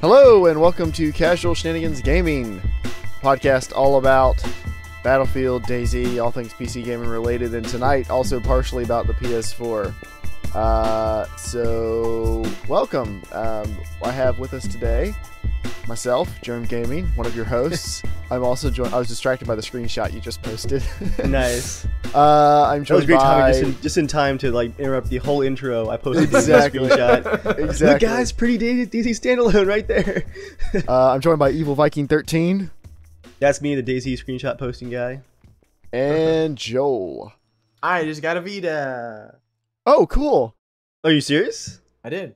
Hello and welcome to Casual Shenanigans Gaming, podcast all about Battlefield, DayZ, all things PC gaming related, and tonight also partially about the PS4. So welcome. I have with us today myself, Germ Gaming, one of your hosts. I'm also joined. I was distracted by the screenshot you just posted. Nice. I'm joined by. That was great timing, just in time to like interrupt the whole intro. I posted the screenshot. Exactly. The guy's pretty DayZ standalone right there. I'm joined by Evil Viking 13. That's me, the DayZ screenshot posting guy. And Joel. I just got a Vita. Oh, cool. Are you serious? I did.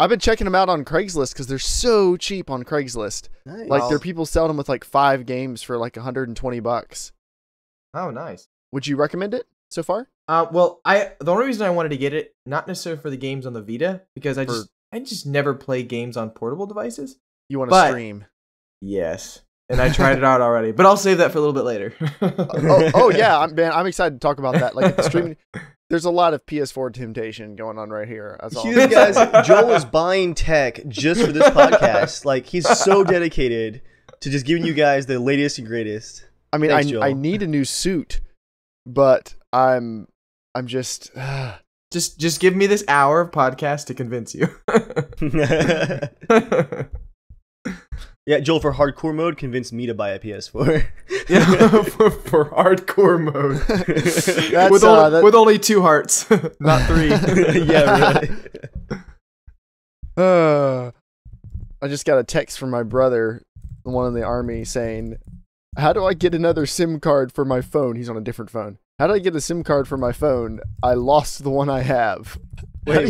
I've been checking them out on Craigslist because they're so cheap on Craigslist. Nice. Like, there are people selling them with like 5 games for like $120. Oh, nice. Would you recommend it so far? Well, the only reason I wanted to get it, not necessarily for the games on the Vita, because I just never play games on portable devices. You want to stream? Yes, and I tried it out already, but I'll save that for a little bit later. oh yeah, man, I'm excited to talk about that. Like the streaming, there's a lot of PS4 temptation going on right here. As all you guys, Joel is buying tech just for this podcast. Like he's so dedicated to just giving you guys the latest and greatest. I mean, I need a new suit. But I'm just give me this hour of podcast to convince you. Yeah, Joel, for hardcore mode, convince me to buy a PS4. Yeah, for hardcore mode. That's, with only 2 hearts, not 3. Yeah, really. I just got a text from my brother, the one in the army, saying, how do I get another SIM card for my phone? He's on a different phone. How do I get a SIM card for my phone? I lost the one I have. Wait, how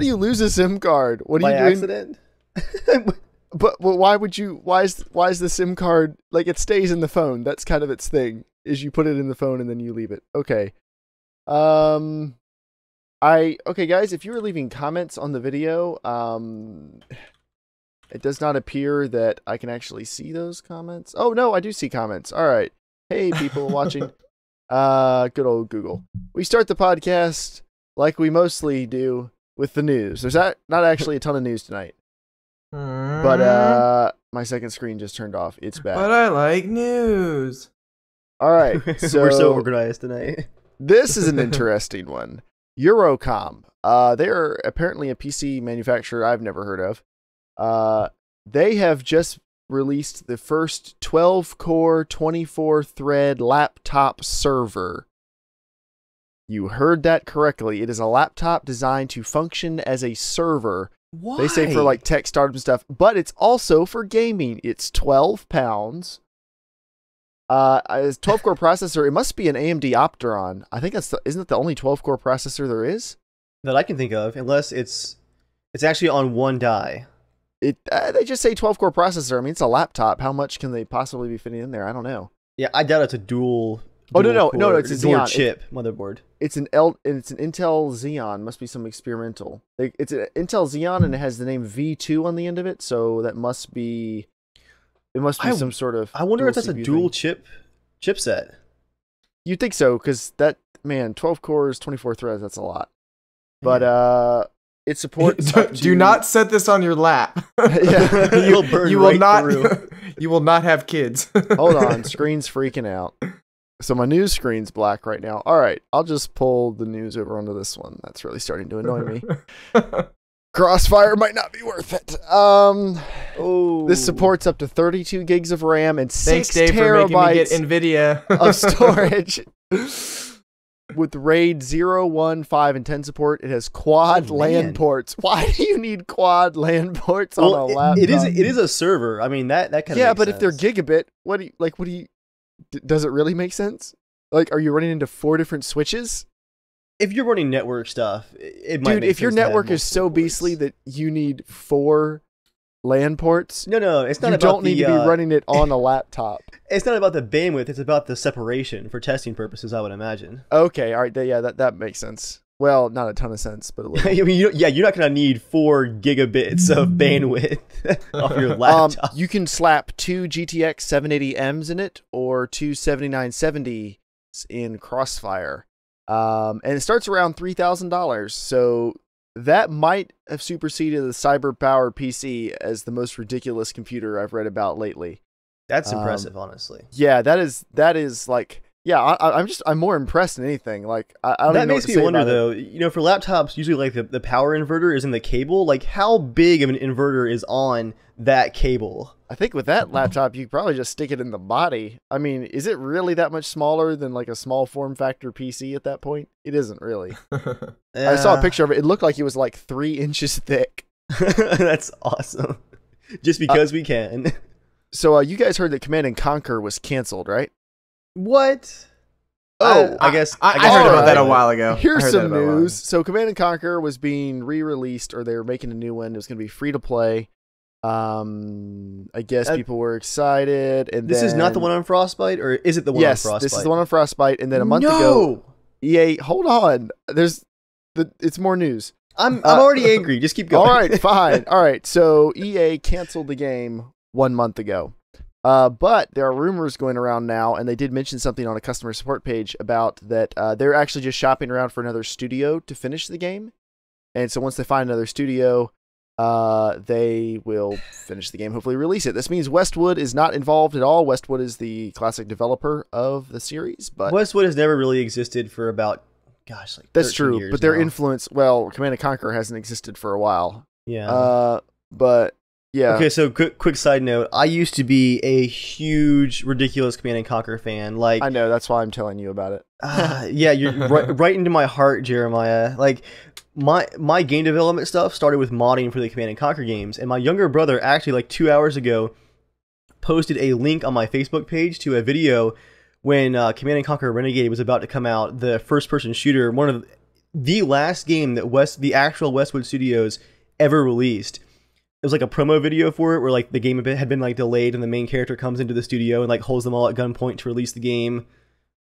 do you lose a SIM card? What are you doing? By accident? But why would you? Why is the SIM card like it stays in the phone? That's kind of its thing. Is you put it in the phone and then you leave it. Okay. Okay guys, if you were leaving comments on the video, it does not appear that I can actually see those comments. Oh, no, I do see comments. All right. Hey, people watching. Good old Google. We start the podcast like we mostly do with the news. There's not actually a ton of news tonight. But my second screen just turned off. It's bad. But I like news. All right. So we're so organized tonight. This is an interesting one. Eurocom. They're apparently a PC manufacturer I've never heard of. They have just released the first 12-core, 24-thread laptop server. You heard that correctly. It is a laptop designed to function as a server. Why? They say for like tech startup and stuff, but it's also for gaming. It's 12 pounds. It's 12-core processor. It must be an AMD Opteron. I think isn't it the only 12-core processor there is? That I can think of, unless it's actually on one die. They just say 12-core processor. I mean, it's a laptop. How much can they possibly be fitting in there? I don't know. Yeah, I doubt it's a dual. Oh no! It's a Xeon chip motherboard. It's an Intel Xeon. Must be some experimental. It's an Intel Xeon, and it has the name V2 on the end of it. So that must be. It must be some sort of. I wonder if that's a dual chip chipset. You'd think so, because that man, 12 cores, 24 threads. That's a lot. But It supports. Do not set this on your lap. Yeah. You'll burn. You will not have kids. Hold on, screen's freaking out. So my news screen's black right now. All right, I'll just pull the news over onto this one. That's really starting to annoy me. Crossfire might not be worth it. This supports up to 32 gigs of RAM and 6 terabytes of storage. With RAID 0, 1, 5, and 10 support, it has quad LAN ports. Why do you need quad LAN ports on a laptop? It is a server. I mean that kind of makes sense. If they're gigabit, does it really make sense? Like, are you running into 4 different switches? If you're running network stuff, it might. Dude, if your network is so beastly that you need 4 LAN ports, no, it's not. You don't need to be running it on a laptop. It's not about the bandwidth; it's about the separation for testing purposes, I would imagine. Okay, all right, yeah, that makes sense. Well, not a ton of sense, but a little. I mean, you're not gonna need 4 gigabits of bandwidth off your laptop. You can slap 2 GTX 780Ms in it, or 2 7970s in Crossfire, and it starts around $3,000. So That might have superseded the cyber-powered PC as the most ridiculous computer I've read about lately. That's impressive, honestly. Yeah, that is like, yeah, I'm more impressed than anything. Like, I don't even know what to say about it. That makes me wonder, though. You know, for laptops, usually like the power inverter is in the cable. Like, how big of an inverter is on that cable? I think with that laptop, you probably just stick it in the body. I mean, is it really that much smaller than like a small form factor PC at that point? It isn't really. I saw a picture of it. It looked like it was like 3 inches thick. That's awesome. Just because we can. So you guys heard that Command & Conquer was canceled, right? What? Oh, I guess I heard about that a while ago. Here's some news. So Command & Conquer was being re-released, or they were making a new one. It was going to be free to play. I guess people were excited, and this is not the one on Frostbite, or is it the one on Frostbite? Yes, this is the one on Frostbite, and then a month ago, EA, hold on, it's more news. I'm already angry, just keep going. Alright, fine, alright, so EA canceled the game 1 month ago, but there are rumors going around now, and they did mention something on a customer support page about that they're actually just shopping around for another studio to finish the game, and so once they find another studio, they will finish the game, hopefully release it. This means Westwood is not involved at all. Westwood is the classic developer of the series, but Westwood has never really existed for about, gosh, like 13 years. That's true, but their influence, well, Command & Conquer hasn't existed for a while. Yeah. But yeah. Okay, so quick side note. I used to be a huge, ridiculous Command & Conquer fan. Like, I know, that's why I'm telling you about it. Yeah, you're right into my heart, Jeremiah. Like, my game development stuff started with modding for the Command & Conquer games, and my younger brother actually, like 2 hours ago, posted a link on my Facebook page to a video when Command & Conquer Renegade was about to come out, the first-person shooter, one of the last game that the actual Westwood Studios ever released. It was like a promo video for it where like the game had been like delayed, and the main character comes into the studio and like holds them all at gunpoint to release the game.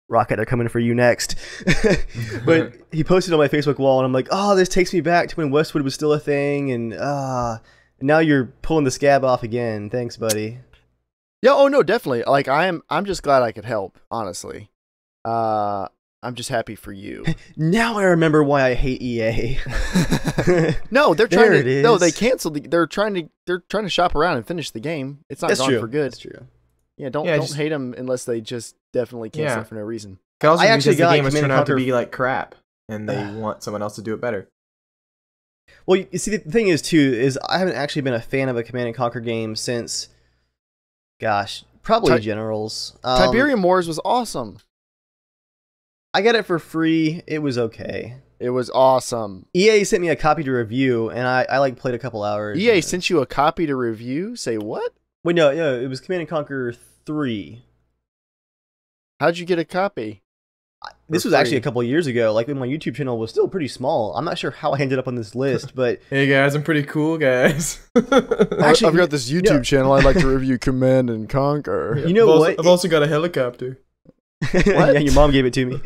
Rocket, they're coming for you next. But he posted on my Facebook wall, and I'm like, oh, this takes me back to when Westwood was still a thing, and now you're pulling the scab off again. Thanks, buddy. Yeah, oh no, definitely. Like, I'm just glad I could help, honestly. I'm just happy for you. Now I remember why I hate EA. No, they're trying to, no, they canceled they're trying to shop around and finish the game. It's not gone for good. That's true. Yeah, don't hate them unless they just definitely cancel it for no reason. Also, I actually got the game was turned out to be like crap, and they want someone else to do it better. Well, you see, the thing is too is I haven't actually been a fan of a Command & Conquer game since, gosh, probably Generals. Tiberium Wars was awesome. I got it for free. It was okay. It was awesome. EA sent me a copy to review, and I like played a couple hours. EA sent you a copy to review? Say what? Wait, no, it was Command & Conquer 3. How'd you get a copy? This was actually a couple of years ago. Like, my YouTube channel was still pretty small. I'm not sure how I ended up on this list, but... Hey guys, I'm pretty cool, guys. Actually, I've got this YouTube channel. I'd like to review Command & Conquer. Yeah, you know what? I've also got a helicopter. What? Yeah, your mom gave it to me.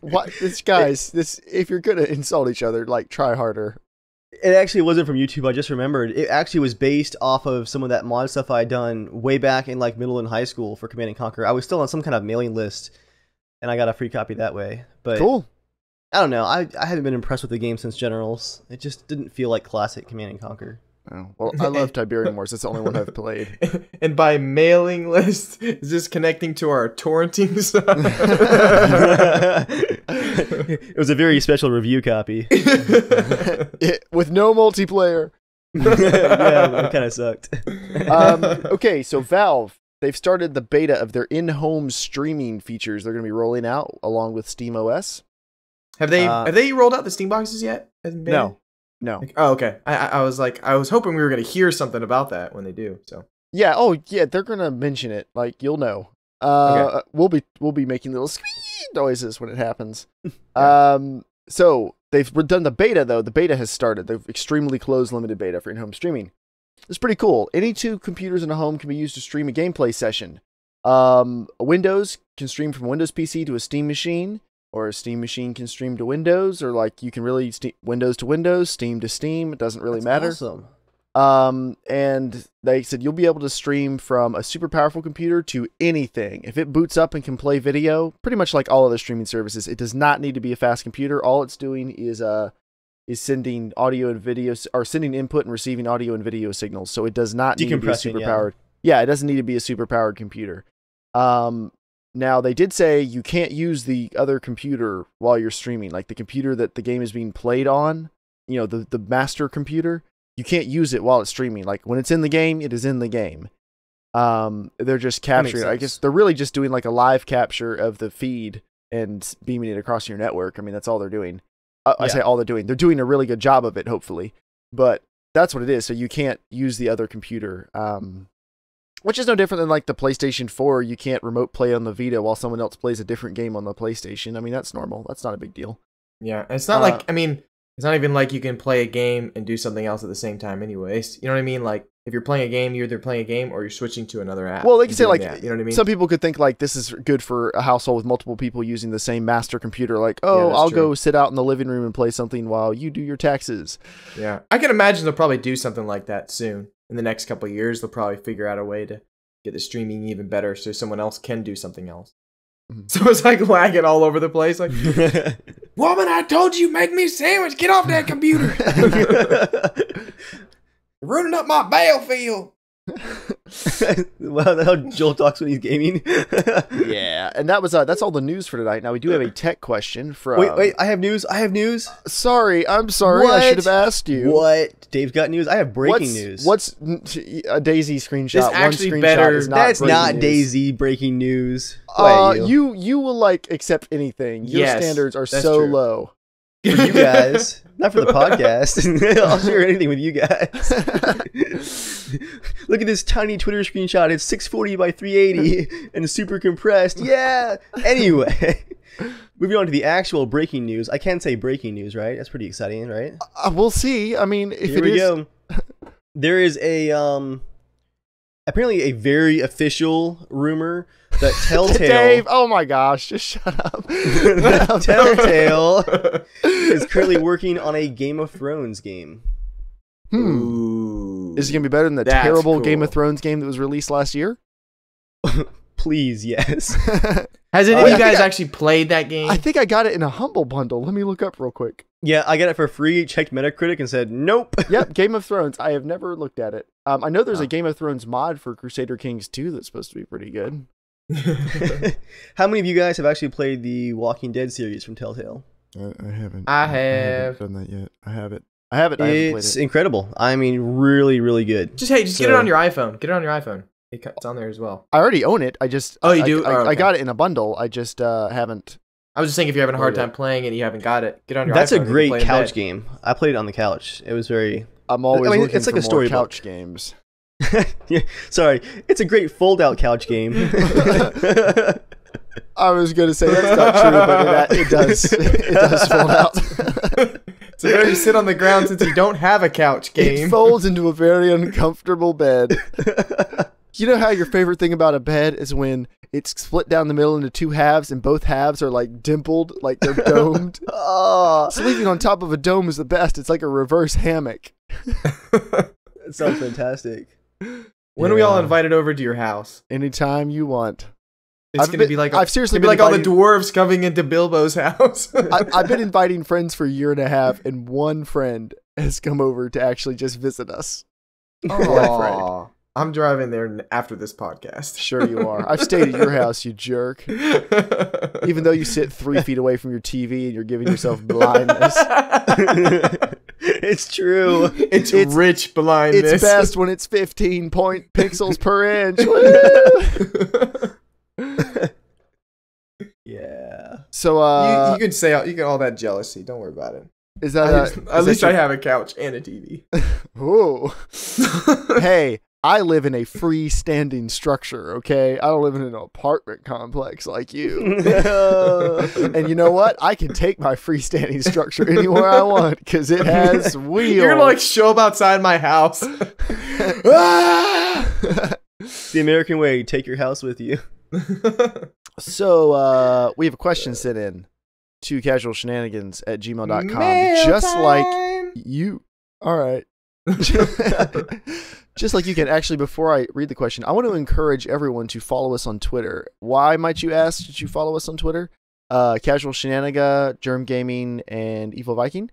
What? This guys, this if you're gonna insult each other, like, try harder. It actually wasn't from YouTube, I just remembered. It actually was based off of some of that mod stuff I had done way back in like middle and high school for Command & Conquer. I was still on some kind of mailing list, and I got a free copy that way. But cool. I don't know. I haven't been impressed with the game since Generals. It just didn't feel like classic Command & Conquer. Oh, well, I love Tiberium Wars. That's the only one I've played. And by mailing list, is this connecting to our torrenting stuff? It was a very special review copy. With no multiplayer. Yeah, it kind of sucked. Okay, so Valve, they've started the beta of their in-home streaming features they're going to be rolling out along with SteamOS. Have they rolled out the Steam boxes yet? No. No. Oh, okay. I was like, I was hoping we were going to hear something about that when they do. So yeah. Oh, yeah. They're going to mention it. Like, you'll know. Okay. We'll be making little squeak noises when it happens. Yeah. So they've done the beta though. The beta has started. The extremely closed limited beta for in-home streaming. It's pretty cool. Any two computers in a home can be used to stream a gameplay session. Windows can stream from Windows PC to a Steam machine. Or a Steam machine can stream to Windows, or like you can really Windows to Windows, Steam to Steam. It doesn't really matter. Awesome. And they said you'll be able to stream from a super powerful computer to anything. If it boots up and can play video, pretty much like all other streaming services, it does not need to be a fast computer. All it's doing is is sending audio and video, or sending input and receiving audio and video signals. So it does not need to be super powered. Yeah, it doesn't need to be a super powered computer. Now, they did say you can't use the other computer while you're streaming, like the computer that the game is being played on, you know, the master computer. You can't use it while it's streaming. Like, when it's in the game, it is in the game. They're just capturing it. I guess they're really just doing like a live capture of the feed and beaming it across your network. I mean, that's all they're doing. I say all they're doing. They're doing a really good job of it, hopefully. But that's what it is. So you can't use the other computer, which is no different than like the PlayStation 4. You can't remote play on the Vita while someone else plays a different game on the PlayStation. I mean, that's normal. That's not a big deal. Yeah. And it's not like, I mean, it's not even like you can play a game and do something else at the same time anyways. You know what I mean? Like, if you're playing a game, you're either playing a game or you're switching to another app. Well, they can say like, you know what I mean? Some people could think like this is good for a household with multiple people using the same master computer. Like, oh, yeah, I'll go sit out in the living room and play something while you do your taxes. Yeah. I can imagine they'll probably do something like that soon. In the next couple of years, they'll probably figure out a way to get the streaming even better so someone else can do something else. So it's like lagging all over the place. Like, woman, I told you, make me a sandwich. Get off that computer. Ruining up my Battlefield. Wow, that's how Joel talks when he's gaming. Yeah, and that was that's all the news for tonight. Now we do have a tech question from. Wait, I have news. I'm sorry. What? I should have asked you. What? Dave's got news. I have breaking news. What's a DayZ screenshot? This actually one screenshot better. Is not that's not news. DayZ breaking news. You will like accept anything. Your standards are so true. Low. For you guys, not for the podcast. I'll share anything with you guys. Look at this tiny Twitter screenshot. It's 640 by 380 and super compressed. Yeah. Anyway, moving on to the actual breaking news. I can say breaking news, right? That's pretty exciting, right? We'll see. I mean, if Here it we is. Go. There is a apparently a very official rumor that Telltale... Dave, oh my gosh, just shut up. Telltale is currently working on a Game of Thrones game. Ooh, is it going to be better than the terrible Game of Thrones game that was released last year? Please, yes. Has any of you guys actually played that game? I think I got it in a Humble Bundle. Let me look up real quick. Yeah, I got it for free, checked Metacritic, and said, nope. Yep, Game of Thrones. I have never looked at it. I know there's a Game of Thrones mod for Crusader Kings 2 that's supposed to be pretty good. How many of you guys have actually played the Walking Dead series from Telltale? I haven't. I haven't done that yet. I haven't played it. It's incredible. I mean, really, really good. Just get it on your iPhone. Get it on your iPhone. It's on there as well. I already own it. I just oh, you do? I got it in a bundle. I just haven't. I was just saying, if you're having a hard time playing it, and you haven't got it, get on your. That's iPhone a great couch game. I played it on the couch. It was very. I'm always. I mean, looking it's like for a story couch games. Yeah, sorry, it's a great fold-out couch game. I was gonna say that's not true, but it does fold out. So you sit on the ground since you don't have a couch game. It folds into a very uncomfortable bed. You know how your favorite thing about a bed is when it's split down the middle into two halves, and both halves are like dimpled, like they're domed. Oh, sleeping on top of a dome is the best. It's like a reverse hammock. That sounds fantastic. When are we all invited over to your house? Anytime you want. It's going to be like all the dwarves coming into Bilbo's house. I've been inviting friends for a year and a half, and one friend has come over to actually just visit us. Oh, I'm driving there after this podcast. Sure you are. I've stayed at your house, you jerk. Even though you sit 3 feet away from your TV and you're giving yourself blindness. It's true. It's rich blindness. It's best when it's 15 pixels per inch. Yeah. So you can say all that jealousy. Don't worry about it. Is that at least I have a couch and a TV. Ooh. Hey, I live in a freestanding structure, okay? I don't live in an apartment complex like you. And you know what? I can take my freestanding structure anywhere I want because it has wheels. You're going to like show up outside my house. It's the American way. You take your house with you. So we have a question sent in to casualshenanigans@gmail.com. Just like you. All right. Just like you can. Actually, before I read the question, I want to encourage everyone to follow us on Twitter. Why, might you ask, did you follow us on Twitter? Casual Shenaniga, Germ Gaming, and Evil Viking.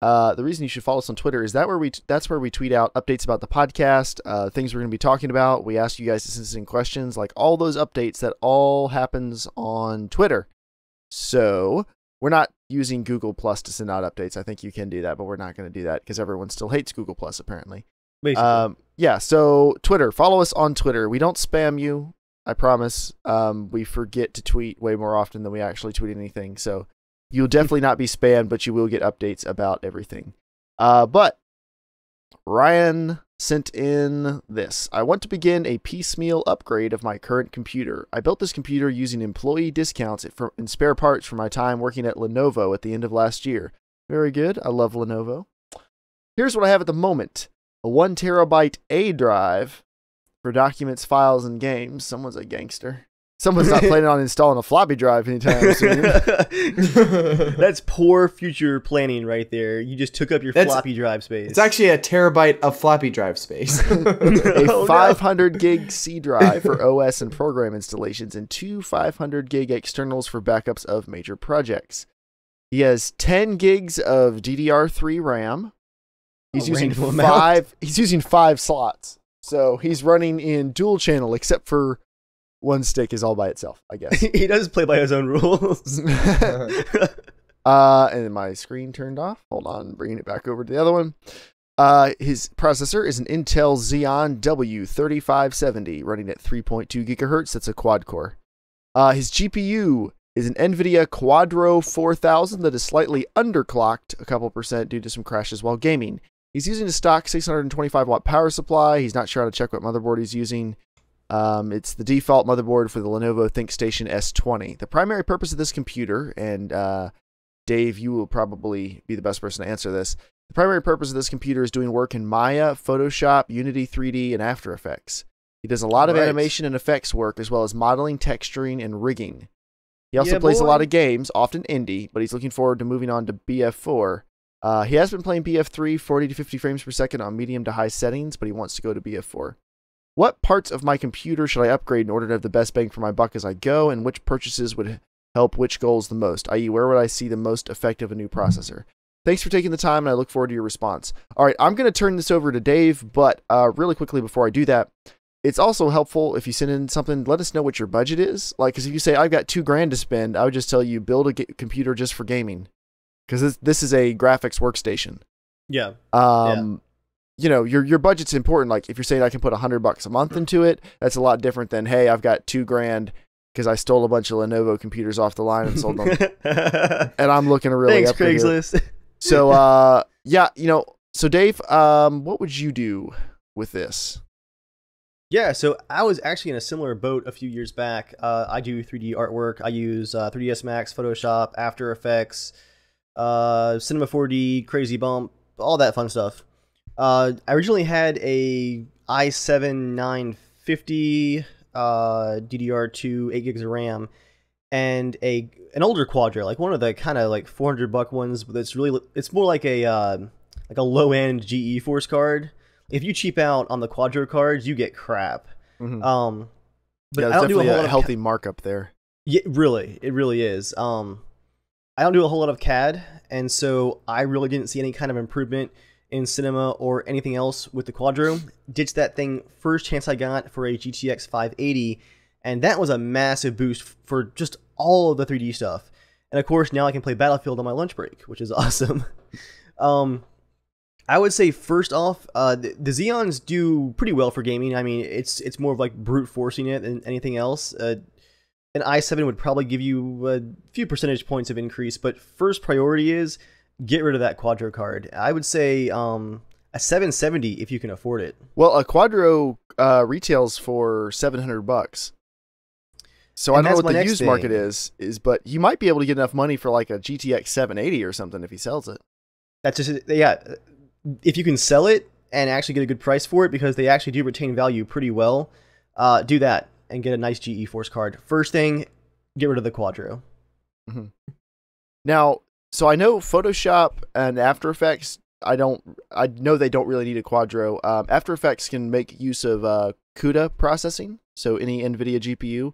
The reason you should follow us on Twitter is that's where we tweet out updates about the podcast, things we're going to be talking about. We ask you guys to send us in questions, like all those updates. That all happens on Twitter. So we're not using Google Plus to send out updates. I think you can do that, but we're not going to do that because everyone still hates Google Plus, apparently. Basically. Yeah. So Twitter, follow us on Twitter. We don't spam you. I promise. We forget to tweet way more often than we actually tweet anything. So you'll definitely not be spammed, but you will get updates about everything. But Ryan sent in this. I want to begin a piecemeal upgrade of my current computer. I built this computer using employee discounts and spare parts from my time working at Lenovo at the end of last year. Very good. I love Lenovo. Here's what I have at the moment. A 1 terabyte A drive for documents, files, and games. Someone's a gangster. Someone's not planning on installing a floppy drive anytime soon. That's poor future planning right there. You just took up your floppy drive space. It's actually a terabyte of floppy drive space. A 500 gig C drive for OS and program installations and two 500 gig externals for backups of major projects. He has 10 gigs of DDR3 RAM. He's using 5 slots. So he's running in dual channel, except for one stick is all by itself, I guess. He does play by his own rules. And my screen turned off. Hold on, bringing it back over to the other one. His processor is an Intel Xeon W3570 running at 3.2 gigahertz. That's a quad core. His GPU is an Nvidia Quadro 4000 that is slightly underclocked a couple percent due to some crashes while gaming. He's using a stock 625 watt power supply. He's not sure how to check what motherboard he's using. It's the default motherboard for the Lenovo ThinkStation S20. The primary purpose of this computer, and Dave, you will probably be the best person to answer this. The primary purpose of this computer is doing work in Maya, Photoshop, Unity 3D, and After Effects. He does a lot of animation and effects work, as well as modeling, texturing, and rigging. He also plays a lot of games, often indie, but he's looking forward to moving on to BF4. He has been playing BF3 40 to 50 frames per second on medium to high settings, but he wants to go to BF4. What parts of my computer should I upgrade in order to have the best bang for my buck as I go, and which purchases would help which goals the most, i.e. where would I see the most effect of a new processor? Thanks for taking the time, and I look forward to your response. All right, I'm going to turn this over to Dave, but really quickly before I do that, it's also helpful if you send in something, let us know what your budget is. Like, because if you say, I've got $2 grand to spend, I would just tell you, build a computer just for gaming. Because this is a graphics workstation. Yeah. You know, your budget's important. Like, if you're saying I can put $100 a month into it, that's a lot different than, hey, I've got $2 grand because I stole a bunch of Lenovo computers off the line and sold them. And I'm looking to really up here. Thanks, Craigslist. So, yeah, you know, so Dave, what would you do with this? Yeah, so I was actually in a similar boat a few years back. I do 3D artwork. I use 3ds Max, Photoshop, After Effects, Cinema 4D, Crazy Bump, all that fun stuff. I originally had a i7-950, DDR2, 8 gigs of RAM, and an older Quadro, like one of the kind of like $400 ones, but it's really, it's more like a low-end GeForce card. If you cheap out on the Quadro cards, you get crap. Mm-hmm. But yeah, I don't do a whole lot of healthy markup there. Yeah, really, it really is. I don't do a whole lot of CAD, and so I really didn't see any kind of improvement in Cinema or anything else with the Quadro. Ditched that thing first chance I got for a GTX 580, and that was a massive boost for just all of the 3D stuff. And of course, now I can play Battlefield on my lunch break, which is awesome. I would say first off, the Xeons do pretty well for gaming. I mean, it's more of like brute forcing it than anything else. An i7 would probably give you a few percentage points of increase, but first priority is get rid of that Quadro card. I would say a 770 if you can afford it. Well, a Quadro retails for $700. So I don't know what the used market is, but you might be able to get enough money for like a GTX 780 or something if he sells it. That's just, yeah, if you can sell it and actually get a good price for it, because they actually do retain value pretty well, do that and get a nice GeForce card. First thing, get rid of the Quadro. Mm-hmm. Now, so I know Photoshop and After Effects, I know they don't really need a Quadro. After Effects can make use of CUDA processing, so any NVIDIA GPU.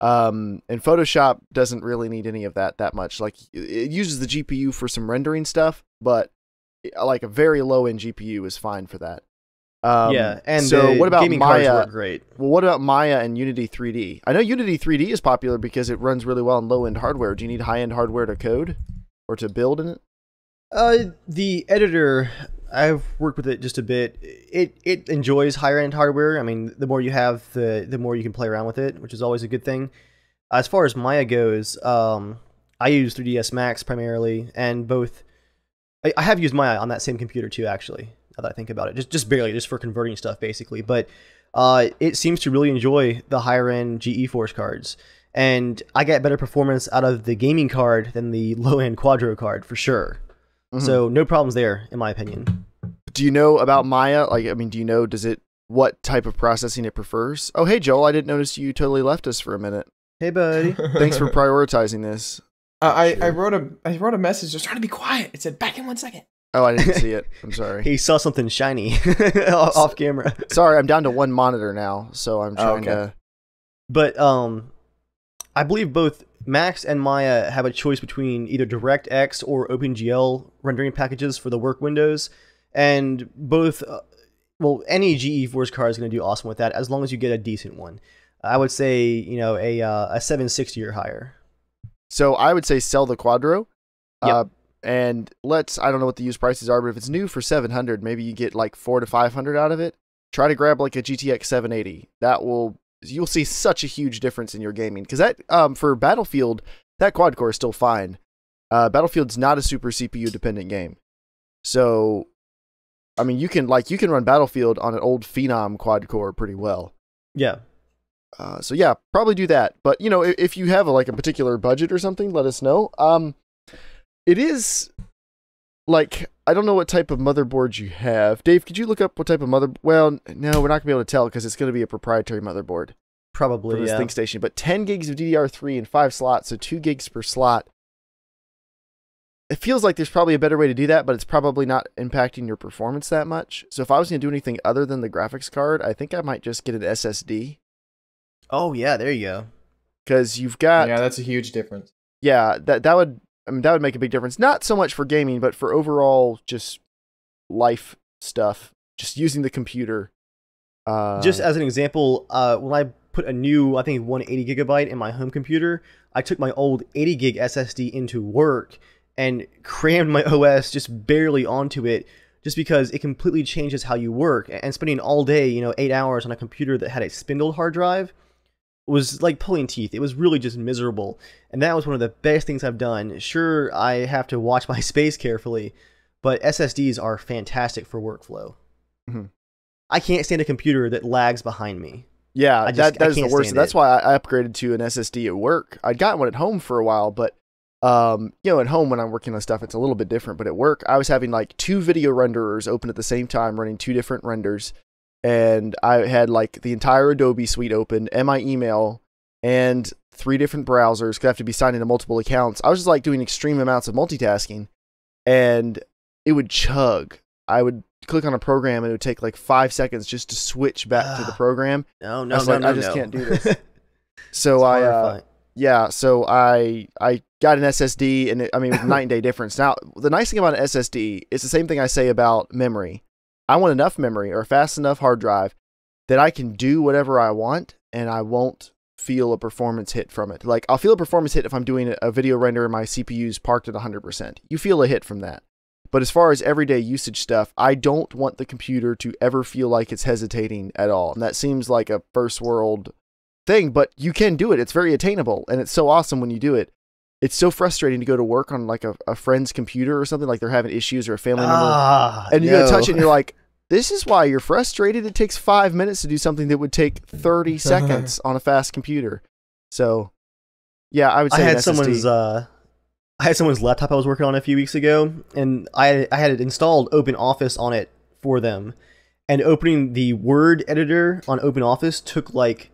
And Photoshop doesn't really need any of that much. Like, it uses the GPU for some rendering stuff, but like a very low end GPU is fine for that. Yeah, and so what about Maya? Great. Well, what about Maya and Unity 3D? I know Unity 3D is popular because it runs really well on low end hardware. Do you need high end hardware to code or to build in it? The editor, I've worked with it just a bit. It enjoys higher end hardware. I mean, the more you have, the more you can play around with it, which is always a good thing. As far as Maya goes, I use 3ds Max primarily, and both. I have used Maya on that same computer too, actually. Now that I think about it, just barely, just for converting stuff basically. But it seems to really enjoy the higher end GeForce cards, and I get better performance out of the gaming card than the low end Quadro card for sure. Mm-hmm. So no problems there, in my opinion. Do you know about Maya? Like, I mean, do you know what type of processing it prefers? Oh, hey Joel, I didn't notice you totally left us for a minute. Hey buddy, thanks for prioritizing this. I wrote a message just trying to be quiet. It said back in 1 second. Oh, I didn't see it. I'm sorry. He saw something shiny off camera. Sorry, I'm down to one monitor now, so I'm trying to... But I believe both Max and Maya have a choice between either DirectX or OpenGL rendering packages for the work windows, and both... well, any GeForce card is going to do awesome with that, as long as you get a decent one. I would say, you know, a 760 or higher. So I would say sell the Quadro. Yep. And I don't know what the used prices are, but if it's new for 700, maybe you get like 400 to 500 out of it. Try to grab like a GTX 780. You'll see such a huge difference in your gaming. Because that, for Battlefield, that quad core is still fine. Battlefield's not a super CPU dependent game. So, I mean, you can run Battlefield on an old Phenom quad core pretty well. Yeah. So yeah, probably do that. But you know, if you have like a particular budget or something, let us know. It is, like, I don't know what type of motherboard you have. Dave, could you look up what type of motherboard? Well, no, we're not going to be able to tell because it's going to be a proprietary motherboard. Probably, for this ThinkStation. But 10 gigs of DDR3 in 5 slots, so 2 gigs per slot. It feels like there's probably a better way to do that, but it's probably not impacting your performance that much. So if I was going to do anything other than the graphics card, I think I might just get an SSD. Oh, yeah, there you go. Because you've got... Yeah, that's a huge difference. Yeah, that would... I mean, that would make a big difference, not so much for gaming, but for overall just life stuff, just using the computer. Just as an example, when I put a new, I think 180 gigabyte in my home computer, I took my old 80 gig SSD into work and crammed my OS just barely onto it, just because it completely changes how you work. And spending all day, you know, 8 hours on a computer that had a spindled hard drive was like pulling teeth. It was really just miserable, and that was one of the best things I've done. Sure, I have to watch my space carefully, but SSDs are fantastic for workflow. Mm-hmm. I can't stand a computer that lags behind me. Yeah, that is the worst. That's why I upgraded to an SSD at work. I'd gotten one at home for a while, but you know, at home when I'm working on stuff, it's a little bit different. But at work, I was having like 2 video renderers open at the same time, running 2 different renders. And I had like the entire Adobe suite open and my email and 3 different browsers, because I have to be signed into multiple accounts. I was just like doing extreme amounts of multitasking, and it would chug. I would click on a program and it would take like 5 seconds just to switch back to the program. I can't do this. So I got an SSD, and I mean, it was night and day difference. Now, the nice thing about an SSD is the same thing I say about memory. I want enough memory or a fast enough hard drive that I can do whatever I want, and I won't feel a performance hit from it. Like, I'll feel a performance hit if I'm doing a video render and my CPU's parked at 100%. You feel a hit from that. But as far as everyday usage stuff, I don't want the computer to ever feel like it's hesitating at all. And that seems like a first world thing, but you can do it. It's very attainable, and it's so awesome when you do it. It's so frustrating to go to work on like a friend's computer or something, like they're having issues or a family member, and you go touch it and you're like, this is why you're frustrated. It takes 5 minutes to do something that would take 30 seconds on a fast computer. So, yeah, I would say I had someone's laptop I was working on a few weeks ago, and I had it installed OpenOffice on it for them, and opening the Word editor on OpenOffice took like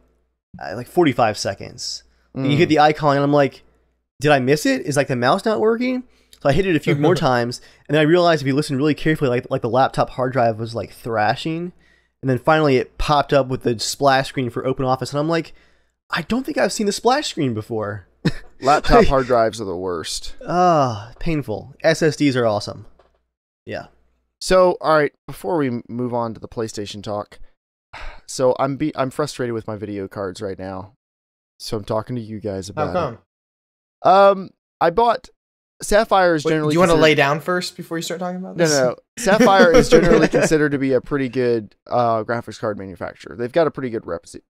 45 seconds. Mm. And you hit the icon, and I'm like, did I miss it? Is like the mouse not working? So I hit it a few more times, and then I realized if you listen really carefully, like the laptop hard drive was like thrashing, and then finally it popped up with the splash screen for OpenOffice, and I'm like, I don't think I've seen the splash screen before. Laptop hard drives are the worst. Painful. SSDs are awesome. Yeah. So, all right, before we move on to the PlayStation talk, so I'm frustrated with my video cards right now. So I'm talking to you guys about it. I bought Sapphire. Wait, generally, do you want to lay down first before you start talking about this? No. Sapphire is generally considered to be a pretty good graphics card manufacturer. They've got a pretty good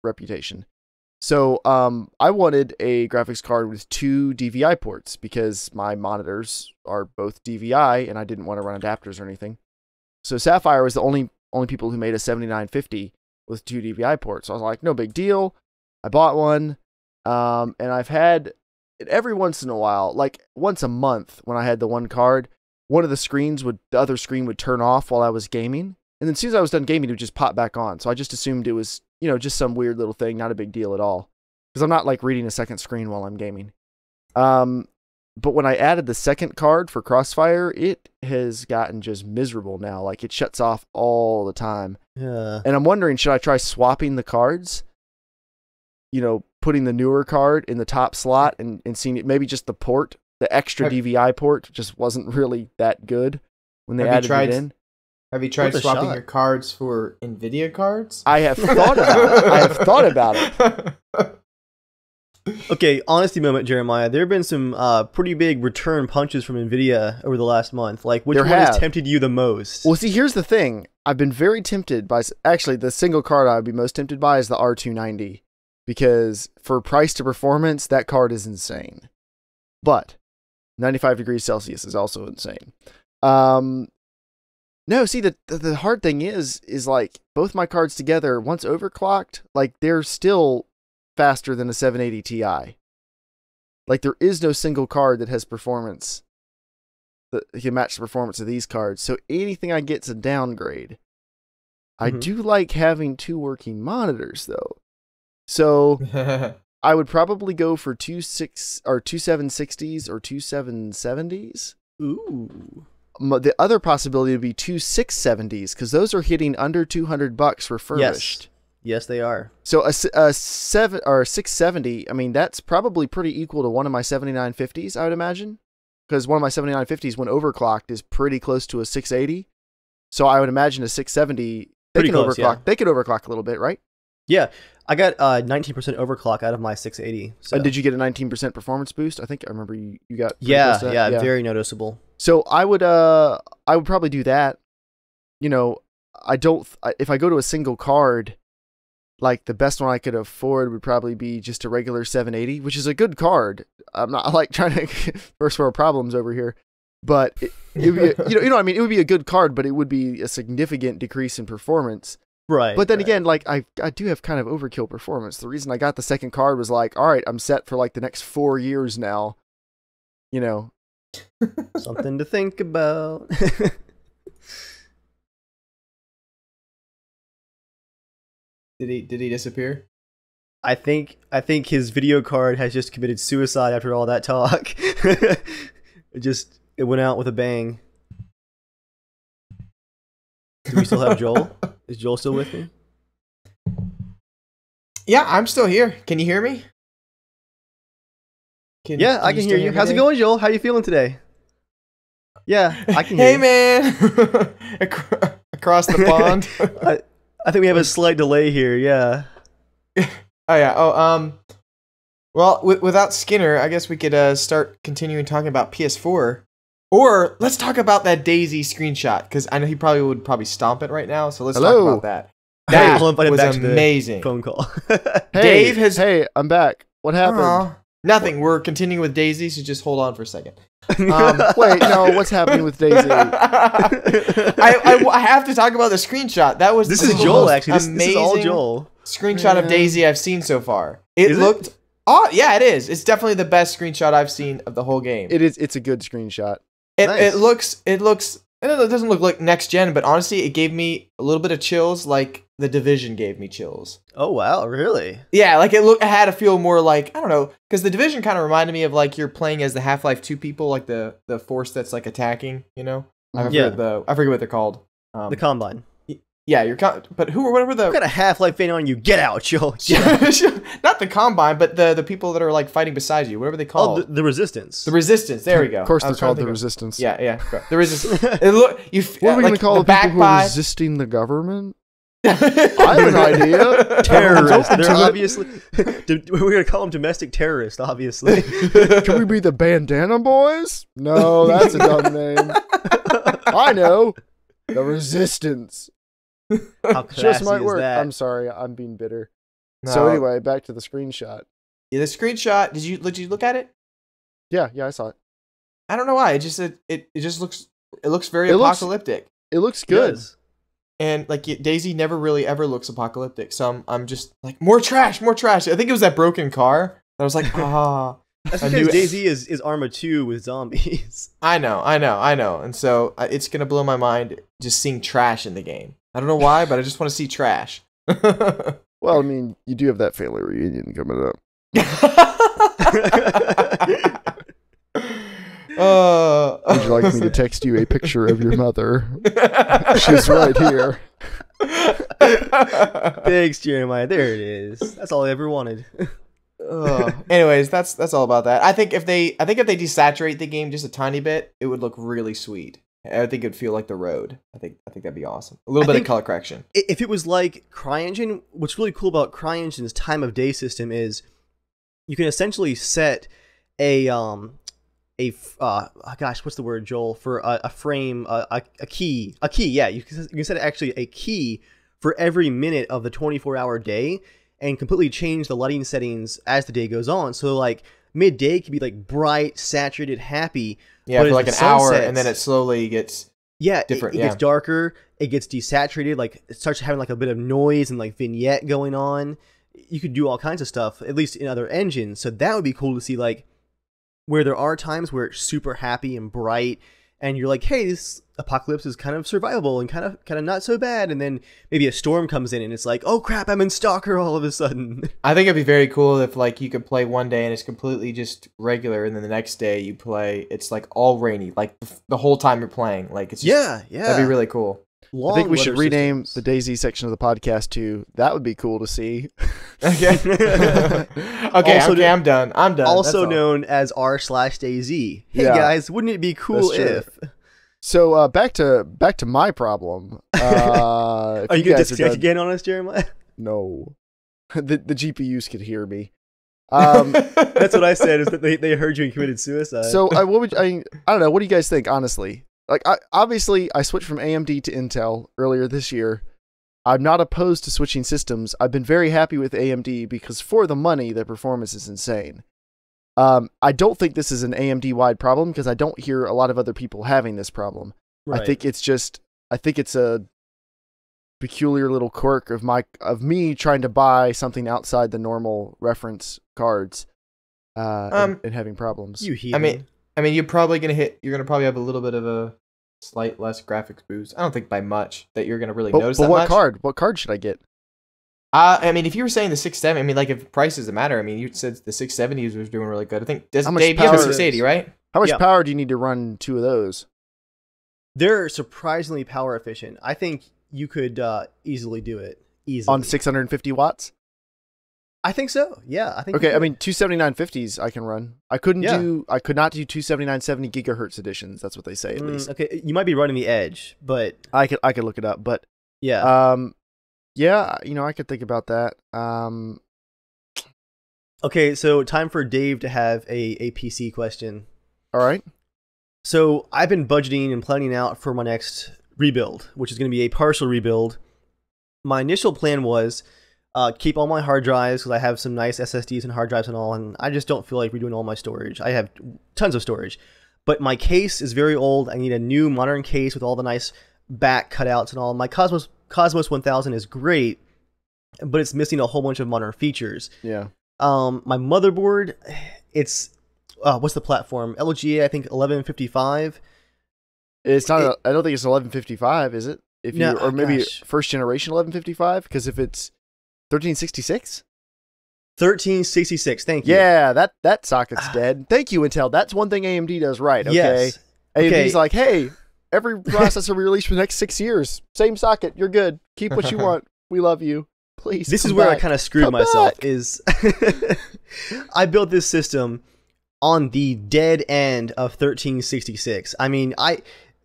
reputation. So I wanted a graphics card with 2 DVI ports because my monitors are both DVI and I didn't want to run adapters or anything. So Sapphire was the only people who made a 7950 with 2 DVI ports. So I was like, no big deal. I bought one, and I've had it every once in a while, like once a month when I had the one card, one of the screens would, the other screen would turn off while I was gaming. And then as soon as I was done gaming, it would just pop back on. So I just assumed it was, you know, just some weird little thing, not a big deal at all. Because I'm not like reading a second screen while I'm gaming. But when I added the second card for Crossfire, it has gotten just miserable now. Like, it shuts off all the time. Yeah. And I'm wondering, should I try swapping the cards? You know, putting the newer card in the top slot and seeing it. Maybe just the port, the extra DVI port just wasn't really that good when they added it in. Have you tried swapping your cards for Nvidia cards? I have thought about it. I have thought about it. Okay, honesty moment, Jeremiah. There have been some pretty big return punches from Nvidia over the last month. Like, which one has tempted you the most? Well, see, here's the thing. I've been very tempted by... Actually, the single card I would be most tempted by is the R290. Because for price to performance, that card is insane. But 95 degrees Celsius is also insane. No, see, the hard thing is like, both my cards together, once overclocked, like, they're still... faster than a 780 Ti. Like, there is no single card that has performance that can match the performance of these cards. So anything I get's a downgrade. Mm-hmm. I do like having 2 working monitors though. So I would probably go for 2 760s or 2 770s. Ooh. The other possibility would be 2 670s because those are hitting under $200 refurbished. Yes. Yes, they are. So a 670, I mean, that's probably pretty equal to one of my 7950s, I would imagine. Because one of my 7950s, when overclocked, is pretty close to a 680. So I would imagine a 670, they could overclock a little bit, right? Yeah. I got 19% overclock out of my 680. So. Did you get a 19% performance boost? I think I remember you got... Yeah, very noticeable. So I would probably do that. You know, if I go to a single card... Like, the best one I could afford would probably be just a regular 780, which is a good card. I'm not like trying to first world problems over here, but it would be a, you know what I mean, it would be a good card, but it would be a significant decrease in performance. Right. But then again, like I do have kind of overkill performance. The reason I got the second card was like, all right, I'm set for like the next 4 years now. You know, something to think about. Did he disappear? I think his video card has just committed suicide after all that talk. It went out with a bang. Do we still have Joel? Is Joel still with me? Yeah, I'm still here. Can you hear me? I can hear you. How's it going, Joel? How are you feeling today? Yeah, I can hear you. Hey, man! Across the pond. I think we have a slight delay here, yeah. Well, without Skinner, I guess we could start continuing talking about PS4. Or, let's talk about that DayZ screenshot, because I know he would probably stomp it right now, so let's talk about that. That was amazing. Phone call. Hey, I'm back. What happened? Nothing. We're continuing with DayZ, so just hold on for a second. Wait, no, what's happening with DayZ? I have to talk about the screenshot. That was this is Joel actually. This is all Joel. Screenshot of DayZ I've seen so far. It looked Oh, yeah, it is. It's definitely the best screenshot I've seen of the whole game. It is. It's a good screenshot. It looks. It doesn't look like next gen, but honestly, it gave me a little bit of chills, like The Division gave me chills. Oh, wow, really? Yeah, like it had a feel more like, I don't know, because The Division kind of reminded me of like you're playing as the Half-Life 2 people, like the force that's like attacking, you know? I forget what they're called. The Combine. Yeah, you're but who or whatever the... I've got a Half-Life thing on you. Get out, Joel. Not the Combine, but the people that are like fighting beside you. Whatever they call the Resistance. The Resistance. There we go. Of course they're called the Resistance. Yeah, yeah. The Resistance. Look, you what are we going to call the people who are resisting the government? I have an idea. Terrorists. They're obviously... We're going to call them domestic terrorists, obviously. Can we be the Bandana Boys? No, that's a dumb name. I know. The Resistance. Just might work. That? I'm sorry, I'm being bitter. No. So anyway, back to the screenshot. Yeah, the screenshot. Did you look at it? Yeah, yeah, I saw it. I don't know why. It just it just looks very apocalyptic. It looks good. And like DayZ never really ever looks apocalyptic. So I'm just like more trash, more trash. I think it was that broken car. I was like, ah. That's because DayZ is Arma 2 with zombies. I know. And so it's gonna blow my mind just seeing trash in the game. I don't know why, but I just want to see trash. Well, I mean, you do have that family reunion coming up. Would you like me to text you a picture of your mother? She's right here. Thanks, Jeremiah. There it is. That's all I ever wanted. Anyways, that's all about that. I think if they desaturate the game just a tiny bit, it would look really sweet. I think it'd feel like The Road. I think that'd be awesome. A little bit of color correction. If it was like CryEngine, what's really cool about CryEngine's time of day system is you can essentially set a key. Yeah, you can set actually a key for every minute of the 24-hour day and completely change the lighting settings as the day goes on. So like midday could be like bright, saturated, happy. Yeah, but for like an hour, and then it slowly gets different. It gets darker. It gets desaturated. Like it starts having like a bit of noise and like vignette going on. You could do all kinds of stuff, at least in other engines. So that would be cool to see, like where there are times where it's super happy and bright, and you're like, hey, this apocalypse is kind of survivable and kind of not so bad. And then maybe a storm comes in, and it's like, oh crap, I'm in Stalker all of a sudden. I think it'd be very cool if like you could play one day and it's completely just regular, and then the next day you play, it's like all rainy, like the whole time you're playing. Like it's just, yeah, that'd be really cool. I think we should rename the DayZ section of the podcast to "That would be cool to see." Okay. Okay. Okay. I'm done. I'm done. Also known as r/DayZ. Hey guys, wouldn't it be cool if? So back to my problem. Are you gonna disconnect again on us, Jeremiah? No. The GPUs could hear me. That's what I said. Is that they heard you and committed suicide? So I don't know. What do you guys think, honestly? Like, obviously, I switched from AMD to Intel earlier this year. I'm not opposed to switching systems. I've been very happy with AMD because for the money, their performance is insane. I don't think this is an AMD-wide problem because I don't hear a lot of other people having this problem. Right. I think it's a peculiar little quirk of me trying to buy something outside the normal reference cards and having problems. You hear? I mean, you're probably have a little bit of a slight less graphics boost. I don't think by much that you're gonna really notice that much. But what card? What card should I get? I mean, if you were saying the 670, I mean, like if price doesn't matter, I mean, you said the 670s was doing really good. I think Dave, you have a 680, right? How much power do you need to run two of those? They're surprisingly power efficient. I think you could easily do it. Easily on 650 watts. I think so. Yeah, I think. Okay, I mean 279.50s I can run. I could not do 279.70 gigahertz editions. That's what they say at least. Okay, you might be running the edge, but I could look it up, but yeah. Yeah, you know, I could think about that. Okay, so time for Dave to have a PC question. All right. So, I've been budgeting and planning out for my next rebuild, which is going to be a partial rebuild. My initial plan was keep all my hard drives because I have some nice SSDs and hard drives and all, and I just don't feel like redoing all my storage. I have tons of storage, but my case is very old. I need a new modern case with all the nice back cutouts and all. My Cosmos 1000 is great, but it's missing a whole bunch of modern features. Yeah. My motherboard, it's what's the platform? LGA, I think 1155. It's not. I don't think it's 1155, is it? If no, you or maybe gosh. First generation 1155, because if it's 1366? 1366, thank you. Yeah, that socket's dead. Thank you, Intel. That's one thing AMD does right, okay? Yes. AMD's like, hey, Every processor we release for the next 6 years, same socket, you're good. Keep what you want. We love you. Please. This is where I kind of screwed myself. Is I built this system on the dead end of 1366. I mean,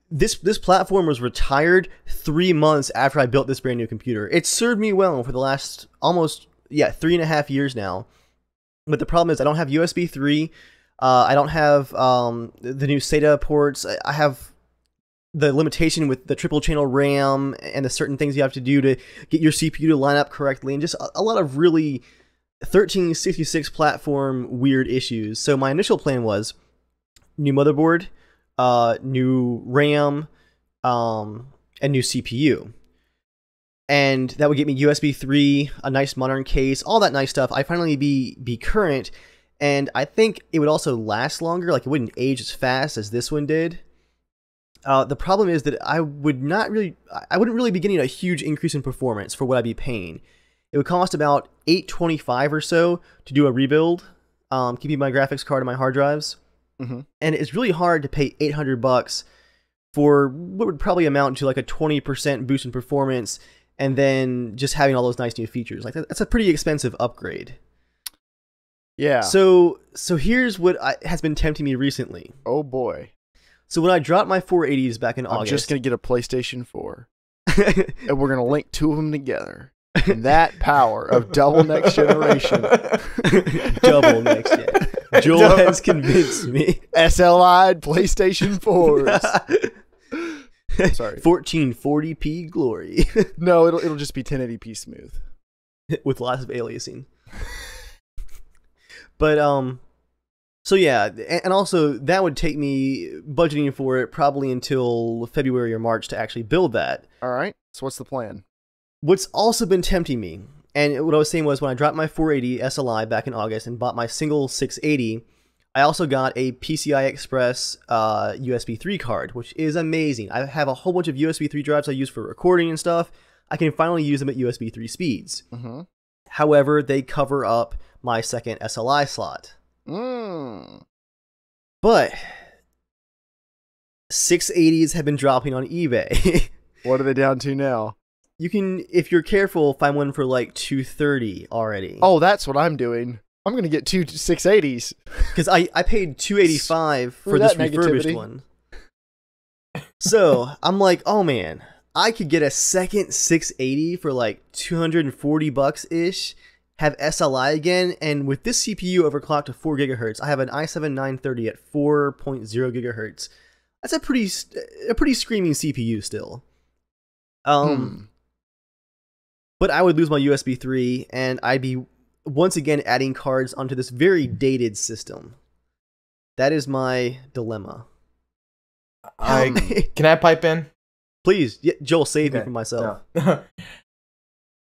this platform was retired 3 months after I built this brand new computer. It served me well for the last almost 3.5 years now. But the problem is I don't have USB 3. I don't have the new SATA ports. I have the limitation with the triple channel RAM and the certain things you have to do to get your CPU to line up correctly, and just a lot of really 1366 platform weird issues. So my initial plan was new motherboard, new RAM, and new CPU. And that would get me USB 3, a nice modern case, all that nice stuff. I'd finally be current, and I think it would also last longer. Like, it wouldn't age as fast as this one did. The problem is that I wouldn't really be getting a huge increase in performance for what I'd be paying. It would cost about $825 or so to do a rebuild, keeping my graphics card and my hard drives. Mm-hmm. And it's really hard to pay $800 for what would probably amount to like a 20% boost in performance, and then just having all those nice new features. Like, that's a pretty expensive upgrade. Yeah. So here's what has been tempting me recently. Oh boy. So when I dropped my 480s back in August, I'm just going to get a PlayStation 4, and we're going to link two of them together. And that power of double next generation. Double next gen. Joel has convinced me. SLI'd PlayStation 4s. Sorry. 1440p glory. No, it'll just be 1080p smooth. With lots of aliasing. But, so yeah, and also that would take me budgeting for it probably until February or March to actually build that. All right. So what's the plan? What's also been tempting me, and what I was saying was when I dropped my 480 SLI back in August and bought my single 680, I also got a PCI Express USB 3 card, which is amazing. I have a whole bunch of USB 3 drives I use for recording and stuff. I can finally use them at USB 3 speeds. Mm-hmm. However, they cover up my second SLI slot. Mm. But 680s have been dropping on eBay. What are they down to now? You can, if you're careful, find one for like $230 already. Oh, that's what I'm doing. I'm going to get two 680s. Because I paid $285 for this refurbished one. So I'm like, oh man, I could get a second 680 for like $240-ish. Have SLI again, and with this CPU overclocked to 4 gigahertz, I have an i7-930 at 4.0 gigahertz. That's a pretty screaming CPU still. But I would lose my USB 3, and I'd be once again adding cards onto this very dated system. That is my dilemma. Can I pipe in? Please, yeah, Joel, save me from myself. No.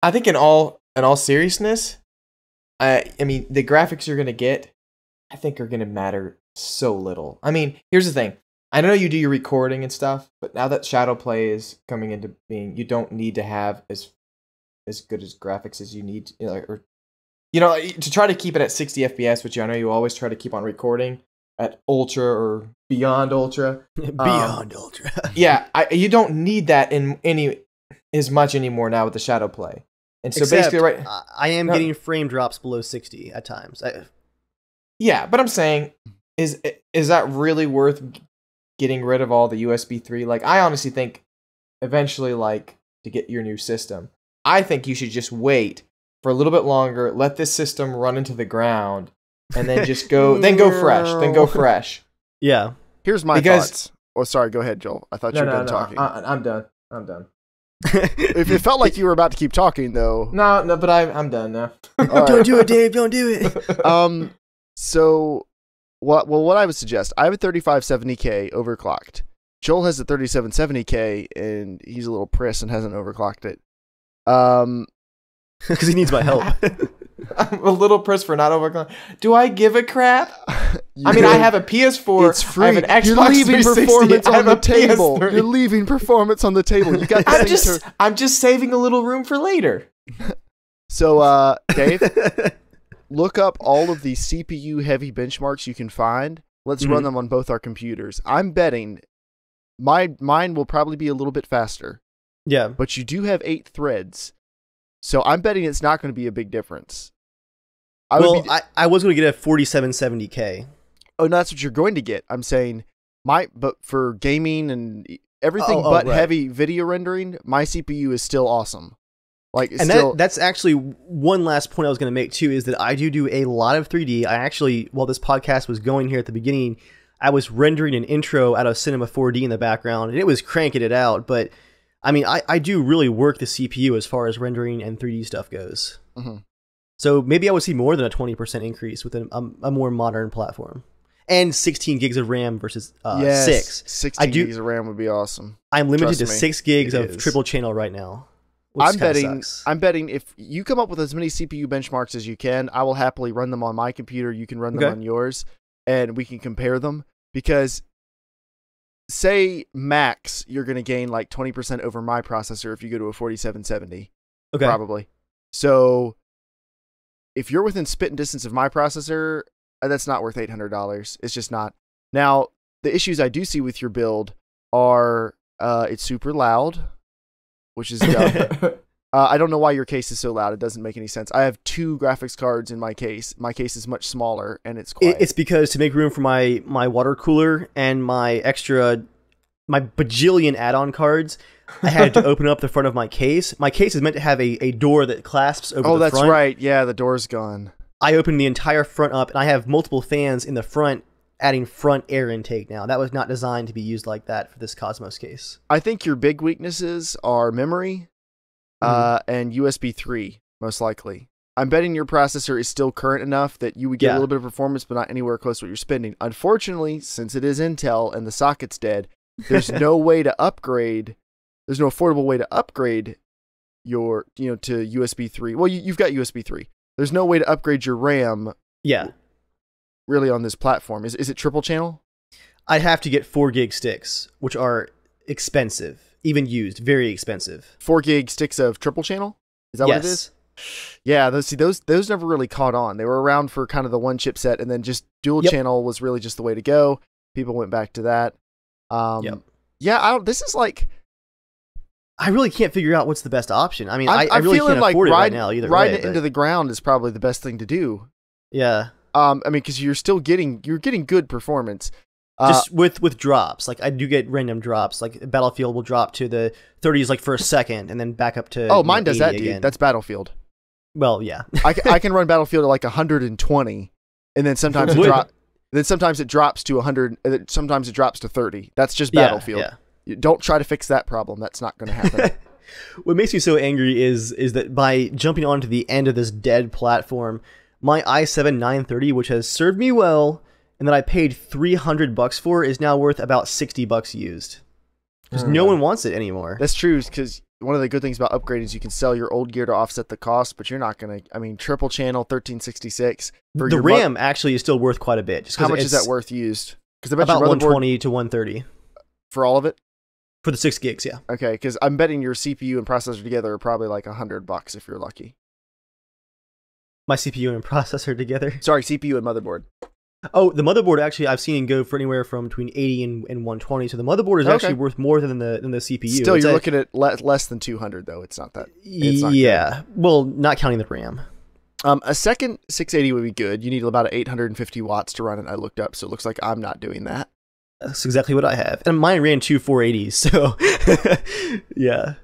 I think in all seriousness, I mean, the graphics you're going to get, I think, are going to matter so little. I mean, here's the thing. I know you do your recording and stuff, but now that Shadow Play is coming into being, you don't need to have as good as graphics as you need, to try to keep it at 60 FPS, which I know you always try to keep on recording at ultra or beyond ultra. Beyond ultra. Yeah, you don't need that in as much anymore now with the Shadow Play. And so basically, right, I am getting frame drops below 60 at times. Yeah, but I'm saying, is that really worth getting rid of all the USB 3? Like, I honestly think eventually, like, to get your new system, I think you should just wait for a little bit longer, let this system run into the ground, and then just go, then go fresh. Yeah. Here's my thoughts. Oh, sorry. Go ahead, Joel. I thought you were done talking. I'm done. If it felt like you were about to keep talking, though. No, but I'm done now. Right. Don't do it, Dave. Don't do it. So, what I would suggest, I have a 3570K overclocked. Joel has a 3770K, and he's a little priss and hasn't overclocked it. Because he needs my help. I'm a little priss for not overclocking. Do I give a crap? I have a PS4. It's free. I have an Xbox 360. You're leaving performance on the table. You got I'm just saving a little room for later. So, Dave, look up all of the CPU-heavy benchmarks you can find. Let's run them on both our computers. I'm betting mine will probably be a little bit faster. Yeah. But you do have 8 threads. So I'm betting it's not going to be a big difference. I was going to get a 4770K. Oh, no, that's what you're going to get. I'm saying but for gaming and everything but heavy video rendering, my CPU is still awesome. Like, and that's actually one last point I was going to make too, is that I do a lot of 3D. I actually, while this podcast was going here at the beginning, I was rendering an intro out of Cinema 4D in the background, and it was cranking it out. But I mean, I do really work the CPU as far as rendering and 3D stuff goes. Mm-hmm. So maybe I would see more than a 20% increase with a more modern platform. And 16 gigs of RAM versus 6. 16 gigs of RAM would be awesome. I'm limited to 6 gigs of triple channel right now. I'm betting if you come up with as many CPU benchmarks as you can, I will happily run them on my computer. You can run them on yours, and we can compare them. Because say max, you're going to gain like 20% over my processor if you go to a 4770. Okay. Probably. So if you're within spitting distance of my processor, that's not worth $800. It's just not. Now, the issues I do see with your build are it's super loud, which is dumb. I don't know why your case is so loud. It doesn't make any sense. I have 2 graphics cards in my case. My case is much smaller, and it's quiet. It's because to make room for my water cooler and my bajillion add-on cards, I had to open up the front of my case. My case is meant to have a door that clasps over the front. Oh, that's right. Yeah, the door's gone. I opened the entire front up, and I have multiple fans in the front, adding front air intake now. That was not designed to be used like that for this Cosmos case. I think your big weaknesses are memory and USB 3, most likely. I'm betting your processor is still current enough that you would get a little bit of performance, but not anywhere close to what you're spending. Unfortunately, since it is Intel and the socket's dead, there's no way to upgrade. There's no affordable way to upgrade your, to USB 3. Well, you've got USB 3. There's no way to upgrade your RAM. Yeah. Really on this platform. Is it triple channel? I'd have to get 4 gig sticks, which are expensive, even used, very expensive. 4 gig sticks of triple channel? Is that what it is? Yeah, those never really caught on. They were around for kind of the one chipset, and then just dual channel was really just the way to go. People went back to that. Yeah, this is like, I really can't figure out what's the best option. I mean, I really can't afford it right now either. Riding it into the ground is probably the best thing to do. Yeah. I mean, because you're getting good performance, just with drops. Like, I do get random drops. Like Battlefield will drop to the 30s, like for a second, and then back up to mine does that, dude. Again. That's Battlefield. Well, yeah, I can run Battlefield at like 120, and then sometimes it drops. Then sometimes it drops to 100. Sometimes it drops to 30. That's just Battlefield. Yeah, yeah. Don't try to fix that problem. That's not going to happen. What makes me so angry is that by jumping onto the end of this dead platform, my i7-930, which has served me well, and that I paid $300 for, is now worth about $60 used. Because no one wants it anymore. That's true, because one of the good things about upgrading is you can sell your old gear to offset the cost, but you're not going to... I mean, triple channel, 1366. The RAM actually is still worth quite a bit. Just how much is that worth used? Because I bet about 120 to 130. For all of it? For the 6 gigs, yeah. Okay, because I'm betting your CPU and processor together are probably like $100 if you're lucky. My CPU and processor together. Sorry, CPU and motherboard. Oh, the motherboard, actually, I've seen go for anywhere from between 80 and 120. So the motherboard is actually worth more than the CPU. Still, it's looking at less than 200, though. It's not that. It's not good. Well, not counting the RAM. A second 680 would be good. You need about 850 watts to run it. I looked up, so it looks like I'm not doing that. That's exactly what I have, and mine ran 2 480s. So, yeah.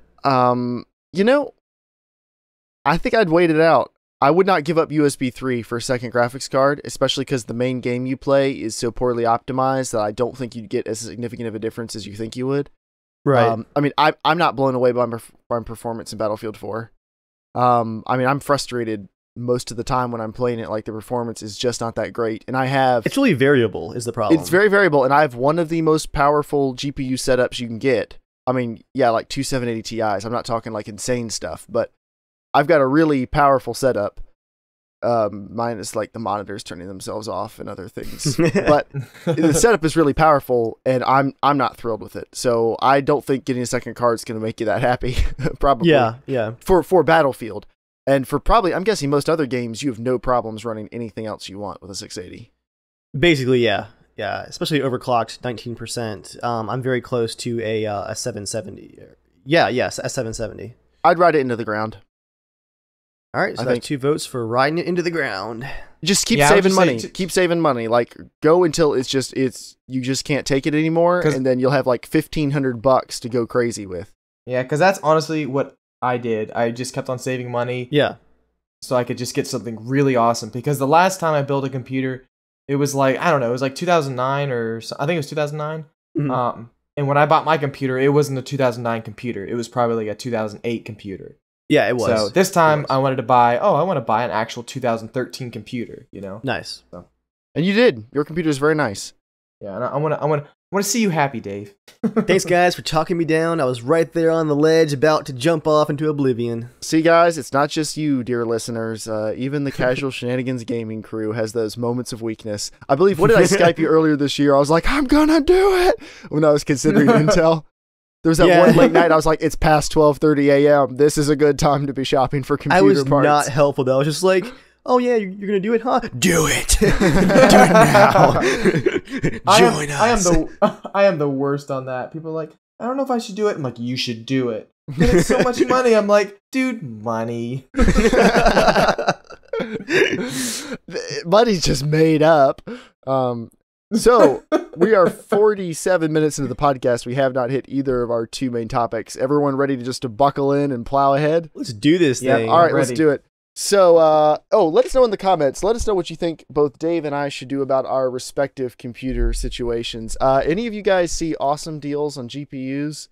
I think I'd wait it out. I would not give up USB 3 for a second graphics card, especially because the main game you play is so poorly optimized that I don't think you'd get as significant of a difference as you think you would. Right. I mean, I'm not blown away by my performance in Battlefield 4. I mean, I'm frustrated most of the time when I'm playing it. Like, the performance is just not that great, and it's really variable is the problem. It's very variable, and I have one of the most powerful GPU setups you can get. I mean, yeah, like 2 780 Ti's. I'm not talking like insane stuff, but I've got a really powerful setup, minus like the monitors turning themselves off and other things. But the setup is really powerful, and I'm not thrilled with it. So I don't think getting a second card is going to make you that happy. Probably. Yeah, yeah. For Battlefield, and for probably, I'm guessing most other games, you have no problems running anything else you want with a 680. Basically, yeah. especially overclocked, 19%. I'm very close to a 770. Yeah, yes, a 770. I'd ride it into the ground. All right, so that's 2 votes for riding it into the ground. Just keep saving money. Keep saving money. Like, go until it's just you just can't take it anymore, and then you'll have like $1,500 to go crazy with. Yeah, because that's honestly what I did. I just kept on saving money. Yeah. So I could just get something really awesome, because the last time I built a computer, it was like, I don't know, it was like 2009 or so, I think it was 2009. Mm-hmm. And when I bought my computer, it wasn't a 2009 computer. It was probably like a 2008 computer. Yeah, it was. So this time I wanted to buy, I want to buy an actual 2013 computer, you know? Nice. So. And you did. Your computer is very nice. Yeah, and I want to see you happy, Dave. Thanks, guys, for talking me down. I was right there on the ledge about to jump off into oblivion. See, guys, it's not just you, dear listeners. Even the Casual Shenanigans Gaming crew has those moments of weakness. I believe, what did I Skype you earlier this year? I was like, I'm going to do it when I was considering Intel. There was that one late night, I was like, it's past 12:30 a.m. This is a good time to be shopping for computer parts. I was not helpful, though. I was just like, oh, yeah, you're going to do it, huh? Do it. Do it now. Join us. I am the worst on that. People are like, I don't know if I should do it. I'm like, you should do it. And it's so much money. I'm like, dude, money. Money's just made up. So we are 47 minutes into the podcast. We have not hit either of our two main topics. Everyone ready to just buckle in and plow ahead? Let's do this thing. All right, let's do it. So, let us know in the comments. Let us know what you think both Dave and I should do about our respective computer situations. Any of you guys see awesome deals on GPUs?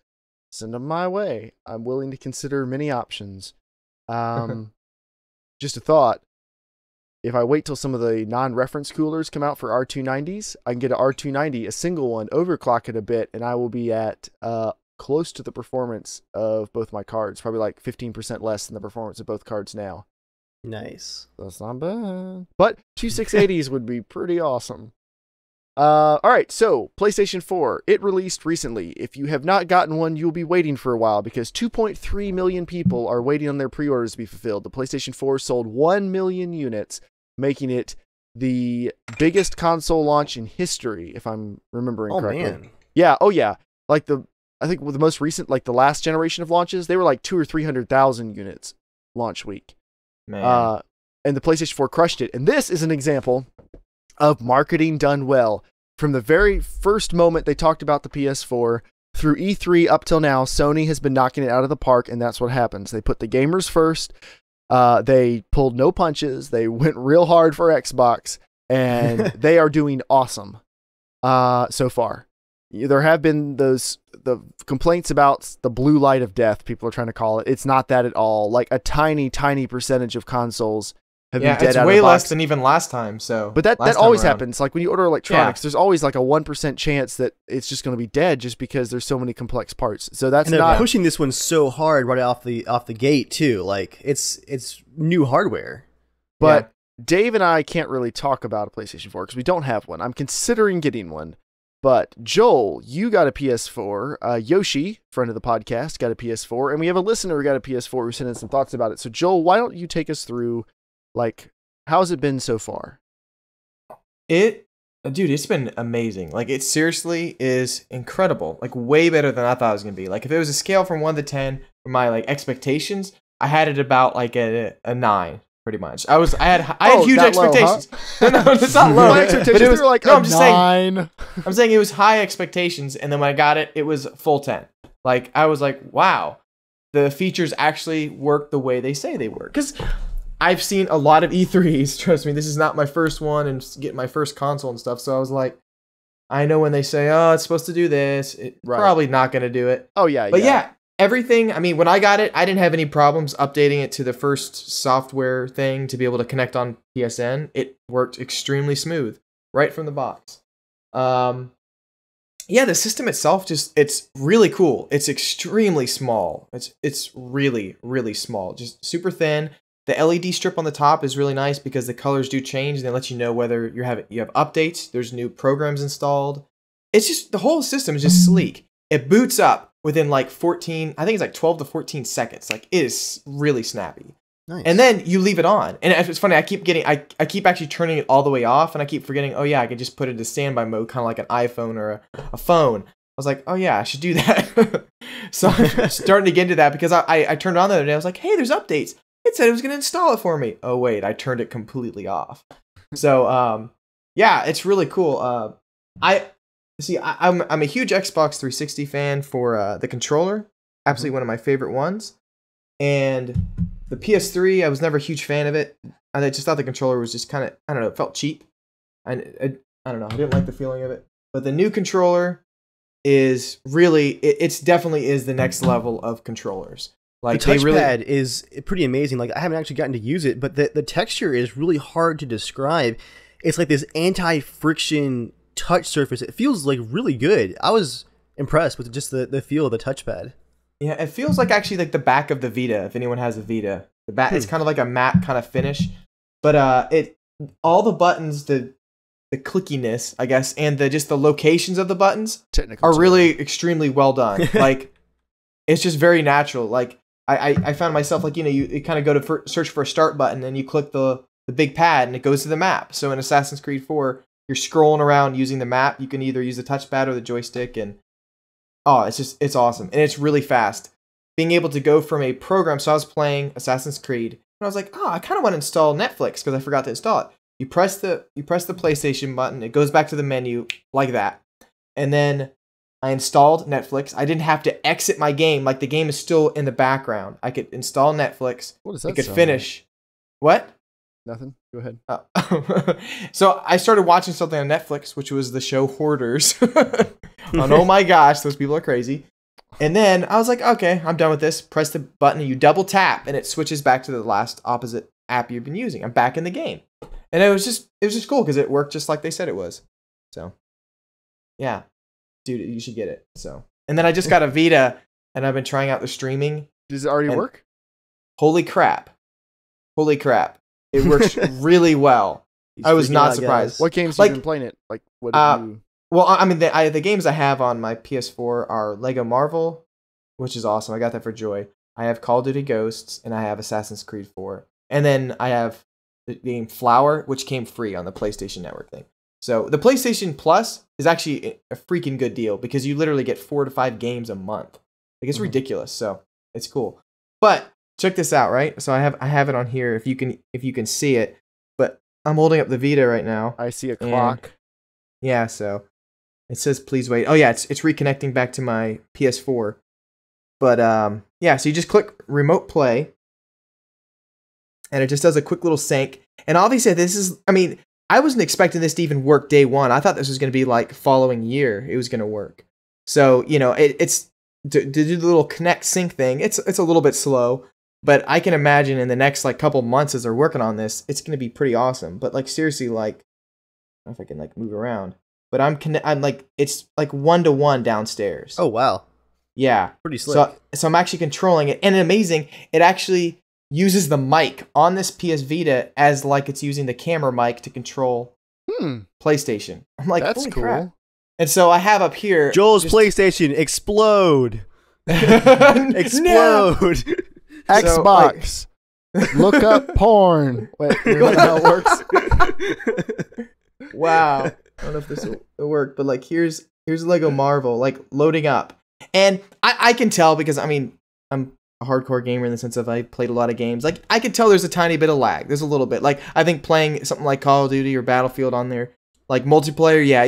Send them my way. I'm willing to consider many options. Just a thought. If I wait till some of the non-reference coolers come out for R290s, I can get an R290, a single one, overclock it a bit, and I will be at close to the performance of both my cards. Probably like 15% less than the performance of both cards now. Nice. That's not bad. But two 680s would be pretty awesome. All right, so PlayStation 4, it released recently. If you have not gotten one, you'll be waiting for a while, because 2.3 million people are waiting on their pre-orders to be fulfilled. The PlayStation 4 sold 1 million units, making it the biggest console launch in history, if I'm remembering correctly. Man. Yeah, like I think the most recent, like the last generation of launches, they were like 200,000 or 300,000 units launch week. Man. And the PlayStation 4 crushed it. And this is an example of marketing done well. From the very first moment they talked about the PS4 through E3 up till now, Sony has been knocking it out of the park, and that's what happens. They put the gamers first. They pulled no punches. They went real hard for Xbox, and they are doing awesome so far. There have been the complaints about the blue light of death, people are trying to call it. It's not that at all. Like a tiny, tiny percentage of consoles have been dead out of the box. It's way less than even last time. So, but that always happens. Like when you order electronics, there's always like a 1% chance that it's just going to be dead, just because there's so many complex parts. So that's and they're pushing this one so hard right off the gate too. Like it's new hardware, but Dave and I can't really talk about a PlayStation 4 because we don't have one. I'm considering getting one. But Joel, you got a PS4. Yoshi, friend of the podcast, got a PS4. And we have a listener who got a PS4 who sent in some thoughts about it. So Joel, why don't you take us through, like, how's it been so far? Dude, it's been amazing. Like, it seriously is incredible. Like, way better than I thought it was going to be. Like, if it was a scale from 1 to 10, for my, like, expectations, I had it about, like, a 9. Pretty much. I had huge expectations. Low, huh? No, it's not low. My expectations were like a 9. I'm saying it was high expectations, and then when I got it, it was full 10. Like, I was like, wow, the features actually work the way they say they work. Because I've seen a lot of E3s. Trust me, this is not my first one, and getting my first console and stuff. So I was like, I know when they say, oh, it's supposed to do this, it's probably not going to do it. Oh, yeah. But yeah. Everything, I mean, when I got it, I didn't have any problems updating it to the first software thing to be able to connect on PSN. It worked extremely smooth right from the box. Yeah, the system itself, it's really cool. It's extremely small. It's really, really small, just super thin. The LED strip on the top is really nice because the colors do change, and they let you know whether you have updates. There's new programs installed. It's just, the whole system is just sleek. It boots up within like 14, I think it's like 12 to 14 seconds. Like, it is really snappy. Nice. And then you leave it on. And it's funny, I keep actually turning it all the way off, and I keep forgetting, oh yeah, I can just put it to standby mode, kind of like an iPhone or a phone. I was like, oh yeah, I should do that. So I'm starting to get into that because I turned it on the other day. I was like, hey, there's updates. It said it was going to install it for me. Oh wait, I turned it completely off. So yeah, it's really cool. I'm a huge Xbox 360 fan for the controller. Absolutely one of my favorite ones. And the PS3, I was never a huge fan of it. I just thought the controller was just kind of, I don't know, it felt cheap. I don't know, I didn't like the feeling of it. But the new controller is really, it's definitely is the next level of controllers. Like the touchpad is pretty amazing. Like I haven't actually gotten to use it, but the texture is really hard to describe. It's like this anti-friction touch surface. It feels like really good. I was impressed with just the feel of the touchpad. Yeah, it feels like actually like the back of the Vita. If anyone has a Vita, the back it's kind of like a matte kind of finish. But it all the buttons, the clickiness, I guess, and just the locations of the buttons are really extremely well done. Like it's just very natural. Like I found myself like, you know, you kind of go to search for a start button and you click the big pad and it goes to the map. So in Assassin's Creed 4, you're scrolling around using the map. You can either use the touchpad or the joystick, and oh, it's awesome. And it's really fast. Being able to go from a program, so I was playing Assassin's Creed, and I was like, oh, I kind of want to install Netflix because I forgot to install it. You press the PlayStation button, it goes back to the menu like that. And then I installed Netflix. I didn't have to exit my game. Like the game is still in the background. I could install Netflix. What does that sound finish. Like? What? Nothing. Go ahead. Oh. So I started watching something on Netflix, which was the show Hoarders. Oh my gosh, those people are crazy. And then I was like, okay, I'm done with this. Press the button, and you double tap, and it switches back to the last opposite app you've been using. I'm back in the game, and it was just cool because it worked just like they said it was. So, yeah, dude, you should get it. So, and then I just got a Vita, and I've been trying out the streaming. Does it already work? Holy crap! Holy crap! It works really well. I was not surprised. What games have you been playing it? Like what? Well, I mean, the games I have on my PS4 are Lego Marvel, which is awesome. I got that for Joy. I have Call of Duty Ghosts, and I have Assassin's Creed 4. And then I have the game Flower, which came free on the PlayStation Network thing. So the PlayStation Plus is actually a freaking good deal because you literally get 4 to 5 games a month. Like, it's ridiculous. So it's cool. But check this out, right? So I have it on here if you can see it. But I'm holding up the Vita right now. I see a clock. Yeah, so it says, please wait. Oh, yeah, it's reconnecting back to my PS4. But, yeah, so you just click Remote Play, and it just does a quick little sync. And obviously, this is, I mean, I wasn't expecting this to even work day one. I thought this was going to be, like, following year it was going to work. So, you know, it's, to do the little connect sync thing, it's a little bit slow. But I can imagine in the next, like, couple months as they're working on this, it's going to be pretty awesome. But, like, seriously, like, I don't know if I can, like, move around. But I'm like, it's like 1-to-1 downstairs. Oh, wow. Yeah. Pretty slick. So I'm actually controlling it. And amazing, it actually uses the mic on this PS Vita as like it's using the camera mic to control PlayStation. I'm like, that's cool. Crap. And so I have up here. Joel's PlayStation, explode. Explode. Xbox. So, like, look up porn. Wait, you know how it works? Wow. I don't know if this will work, but like here's Lego Marvel, like loading up. And I can tell because I mean I'm a hardcore gamer in the sense of I played a lot of games. Like I can tell there's a tiny bit of lag. There's a little bit. Like I think playing something like Call of Duty or Battlefield on there, like multiplayer, yeah,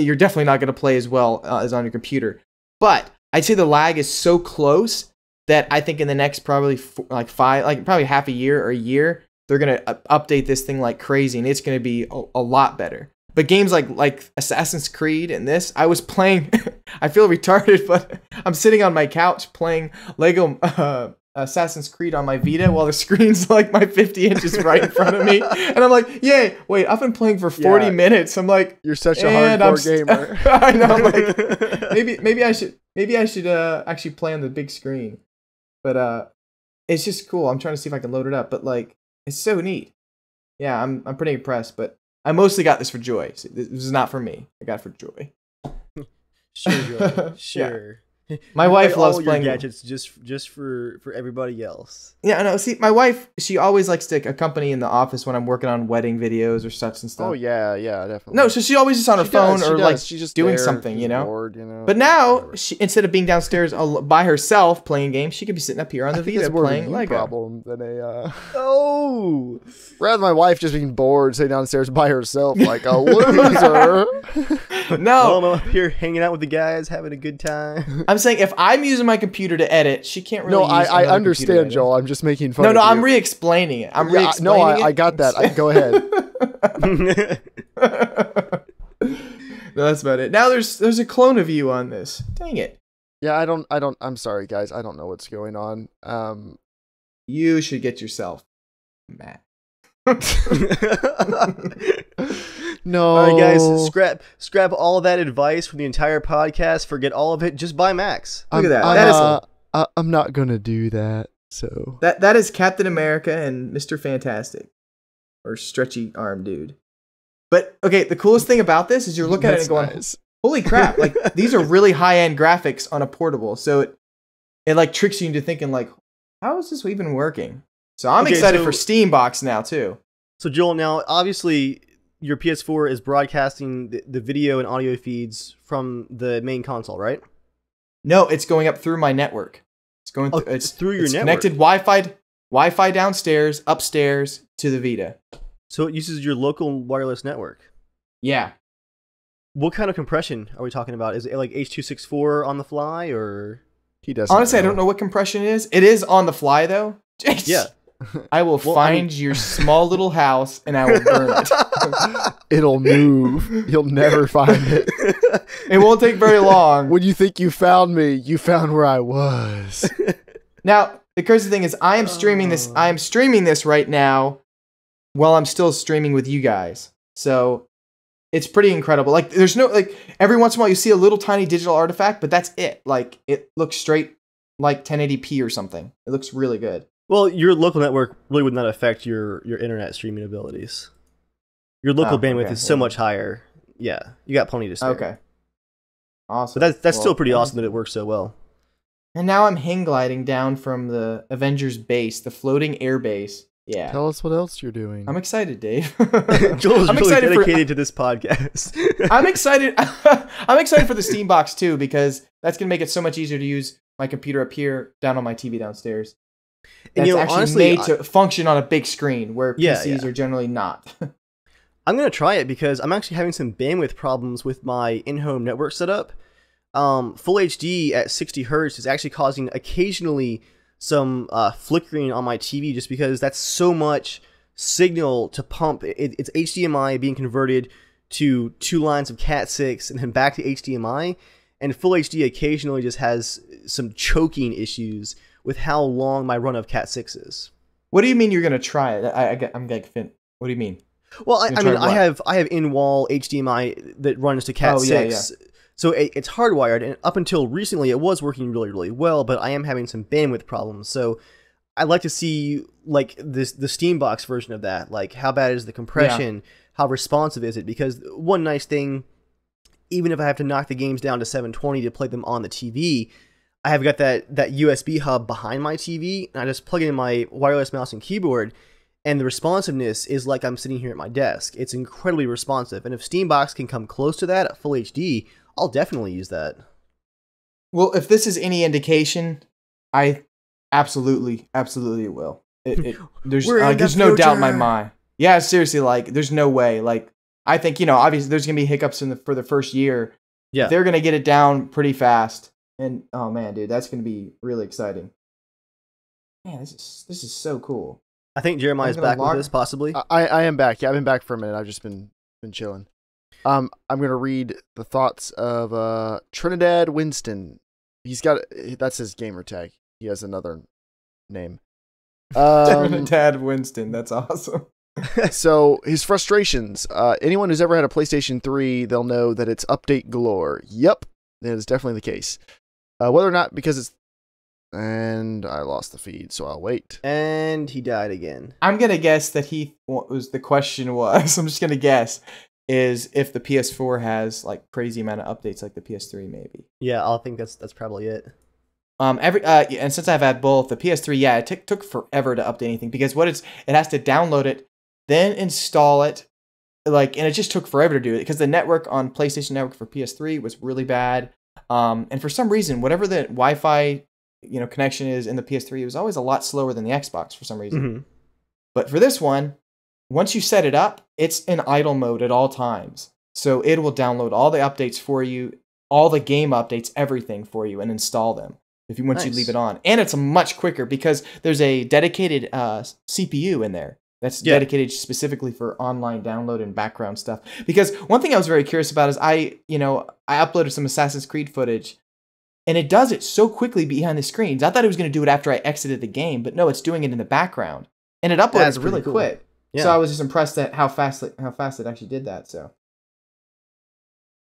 you're definitely not gonna play as well as on your computer. But I'd say the lag is so close that I think in the next probably probably half a year or a year, they're gonna update this thing like crazy, and it's gonna be a lot better. But games like Assassin's Creed and this, I was playing, I feel retarded, but I'm sitting on my couch playing Lego Assassin's Creed on my Vita while the screen's like my 50 inches right in front of me. And I'm like, yay, wait, I've been playing for 40 minutes. I'm like, you're such a hardcore gamer. I know, I'm like, maybe I should actually play on the big screen. But it's just cool. I'm trying to see if I can load it up, but like, it's so neat. Yeah, I'm pretty impressed, but I mostly got this for Joy. This is not for me. I got it for Joy. Sure, Joy. Sure. My wife loves all playing your gadgets just for everybody else. Yeah, no. See, my wife, she always likes to accompany in the office when I'm working on wedding videos or such and stuff. Oh yeah, yeah, definitely. No, so she's always just on her phone or like she's just doing something, you know? Bored, you know. But now, she, instead of being downstairs by herself playing games, she could be sitting up here on the Vita playing Lego. Problem than a oh, rather than my wife just being bored sitting downstairs by herself like a loser. No, well, I'm up here hanging out with the guys, having a good time. I'm saying if I'm using my computer to edit, she can't really. No, I understand, Joel. I'm just making fun. No, no, of you. I'm re-explaining it. I'm re-explaining it. No, I got that. Go ahead. No, that's about it. Now there's a clone of you on this. Dang it. Yeah, I don't. I'm sorry, guys. I don't know what's going on. You should get yourself Matt. No. All right, guys, scrap all that advice from the entire podcast. Forget all of it. Just buy Max. Look at that. I'm not gonna do that. So that is Captain America and Mr. Fantastic, or stretchy arm dude. But okay, the coolest thing about this is you're looking at it and going, nice. "Holy crap!" Like these are really high end graphics on a portable. So it like tricks you into thinking like, "How is this even working?" So I'm excited for Steam Box now too. So Joel, now obviously. Your PS4 is broadcasting the video and audio feeds from the main console, right? No, it's going up through my network. It's going it's through your network. It's connected Wi-Fi downstairs, upstairs to the Vita. So it uses your local wireless network. Yeah. What kind of compression are we talking about? Is it like H.264 on the fly or he doesn't? Honestly, I don't know what compression is. It is on the fly though. Jeez. Yeah. I will find your small little house and I will burn it. It'll move. You'll never find it. It won't take very long. When you think you found me, you found where I was. Now, the crazy thing is I am streaming this. I am streaming this right now while I'm still streaming with you guys. So it's pretty incredible. Like there's no like every once in a while you see a little tiny digital artifact, but that's it. Like it looks straight like 1080p or something. It looks really good. Well, your local network really would not affect your internet streaming abilities. Your local bandwidth is so much higher. Yeah, you got plenty to spare. Okay, awesome. But that's still pretty awesome that it works so well. And now I'm hang gliding down from the Avengers base, the floating air base. Yeah. Tell us what else you're doing. I'm excited, Dave. Joel's I'm really dedicated to this podcast. I'm excited. I'm excited for the Steam Box too because that's gonna make it so much easier to use my computer up here, down on my TV downstairs. And you know, actually honestly, made to function on a big screen where PCs are generally not. I'm going to try it because I'm actually having some bandwidth problems with my in-home network setup. Full HD at 60 hertz is actually causing occasionally some flickering on my TV just because that's so much signal to pump. It's HDMI being converted to two lines of Cat6 and then back to HDMI. And Full HD occasionally just has some choking issues with how long my run of Cat6 is. What do you mean you're going to try it? I'm like, what do you mean? Well, I mean, I have in-wall HDMI that runs to Cat6. Yeah, yeah. So it's hardwired, and up until recently, it was working really, really well, but I am having some bandwidth problems. So I'd like to see like the Steambox version of that. Like, how bad is the compression? Yeah. How responsive is it? Because one nice thing, even if I have to knock the games down to 720 to play them on the TV, I have got that USB hub behind my TV, and I just plug in my wireless mouse and keyboard, and the responsiveness is like I'm sitting here at my desk. It's incredibly responsive, and if Steambox can come close to that at Full HD, I'll definitely use that. Well, if this is any indication, I absolutely will. There's no doubt in my mind. Yeah, seriously, like, there's no way. Like, I think, you know, obviously there's going to be hiccups for the first year. Yeah. They're going to get it down pretty fast. And oh man, dude, that's gonna be really exciting. Man, this is so cool. I think Jeremiah's back with this, possibly. I am back. Yeah, I've been back for a minute. I've just been chilling. I'm gonna read the thoughts of Trinidad Winston. He's got that's his gamer tag. He has another name. Trinidad Winston. That's awesome. So his frustrations. Anyone who's ever had a PlayStation 3, they'll know that it's update galore. Yep, that is definitely the case. Whether or not, because it's... And I lost the feed, so I'll wait. And he died again. I'm going to guess that the question was, I'm just going to guess, is if the PS4 has like crazy amount of updates like the PS3 maybe. Yeah, I think that's probably it. And since I've had both, the PS3, yeah, it took forever to update anything because it has to download it, then install it, and it just took forever to do it because the network on PlayStation Network for PS3 was really bad. And for some reason, whatever the Wi-Fi connection is in the PS3, it was always a lot slower than the Xbox for some reason. Mm-hmm. But for this one, once you set it up, it's in idle mode at all times. So it will download all the updates for you, all the game updates, everything for you, and install them. If you once you leave it on, and it's much quicker because there's a dedicated CPU in there that's dedicated specifically for online download and background stuff. Because one thing I was very curious about is I uploaded some Assassin's Creed footage, and it does it so quickly behind the screens. I thought it was going to do it after I exited the game, but no, it's doing it in the background, and it uploads really quick. Yeah. So I was just impressed at how fast it actually did that. So.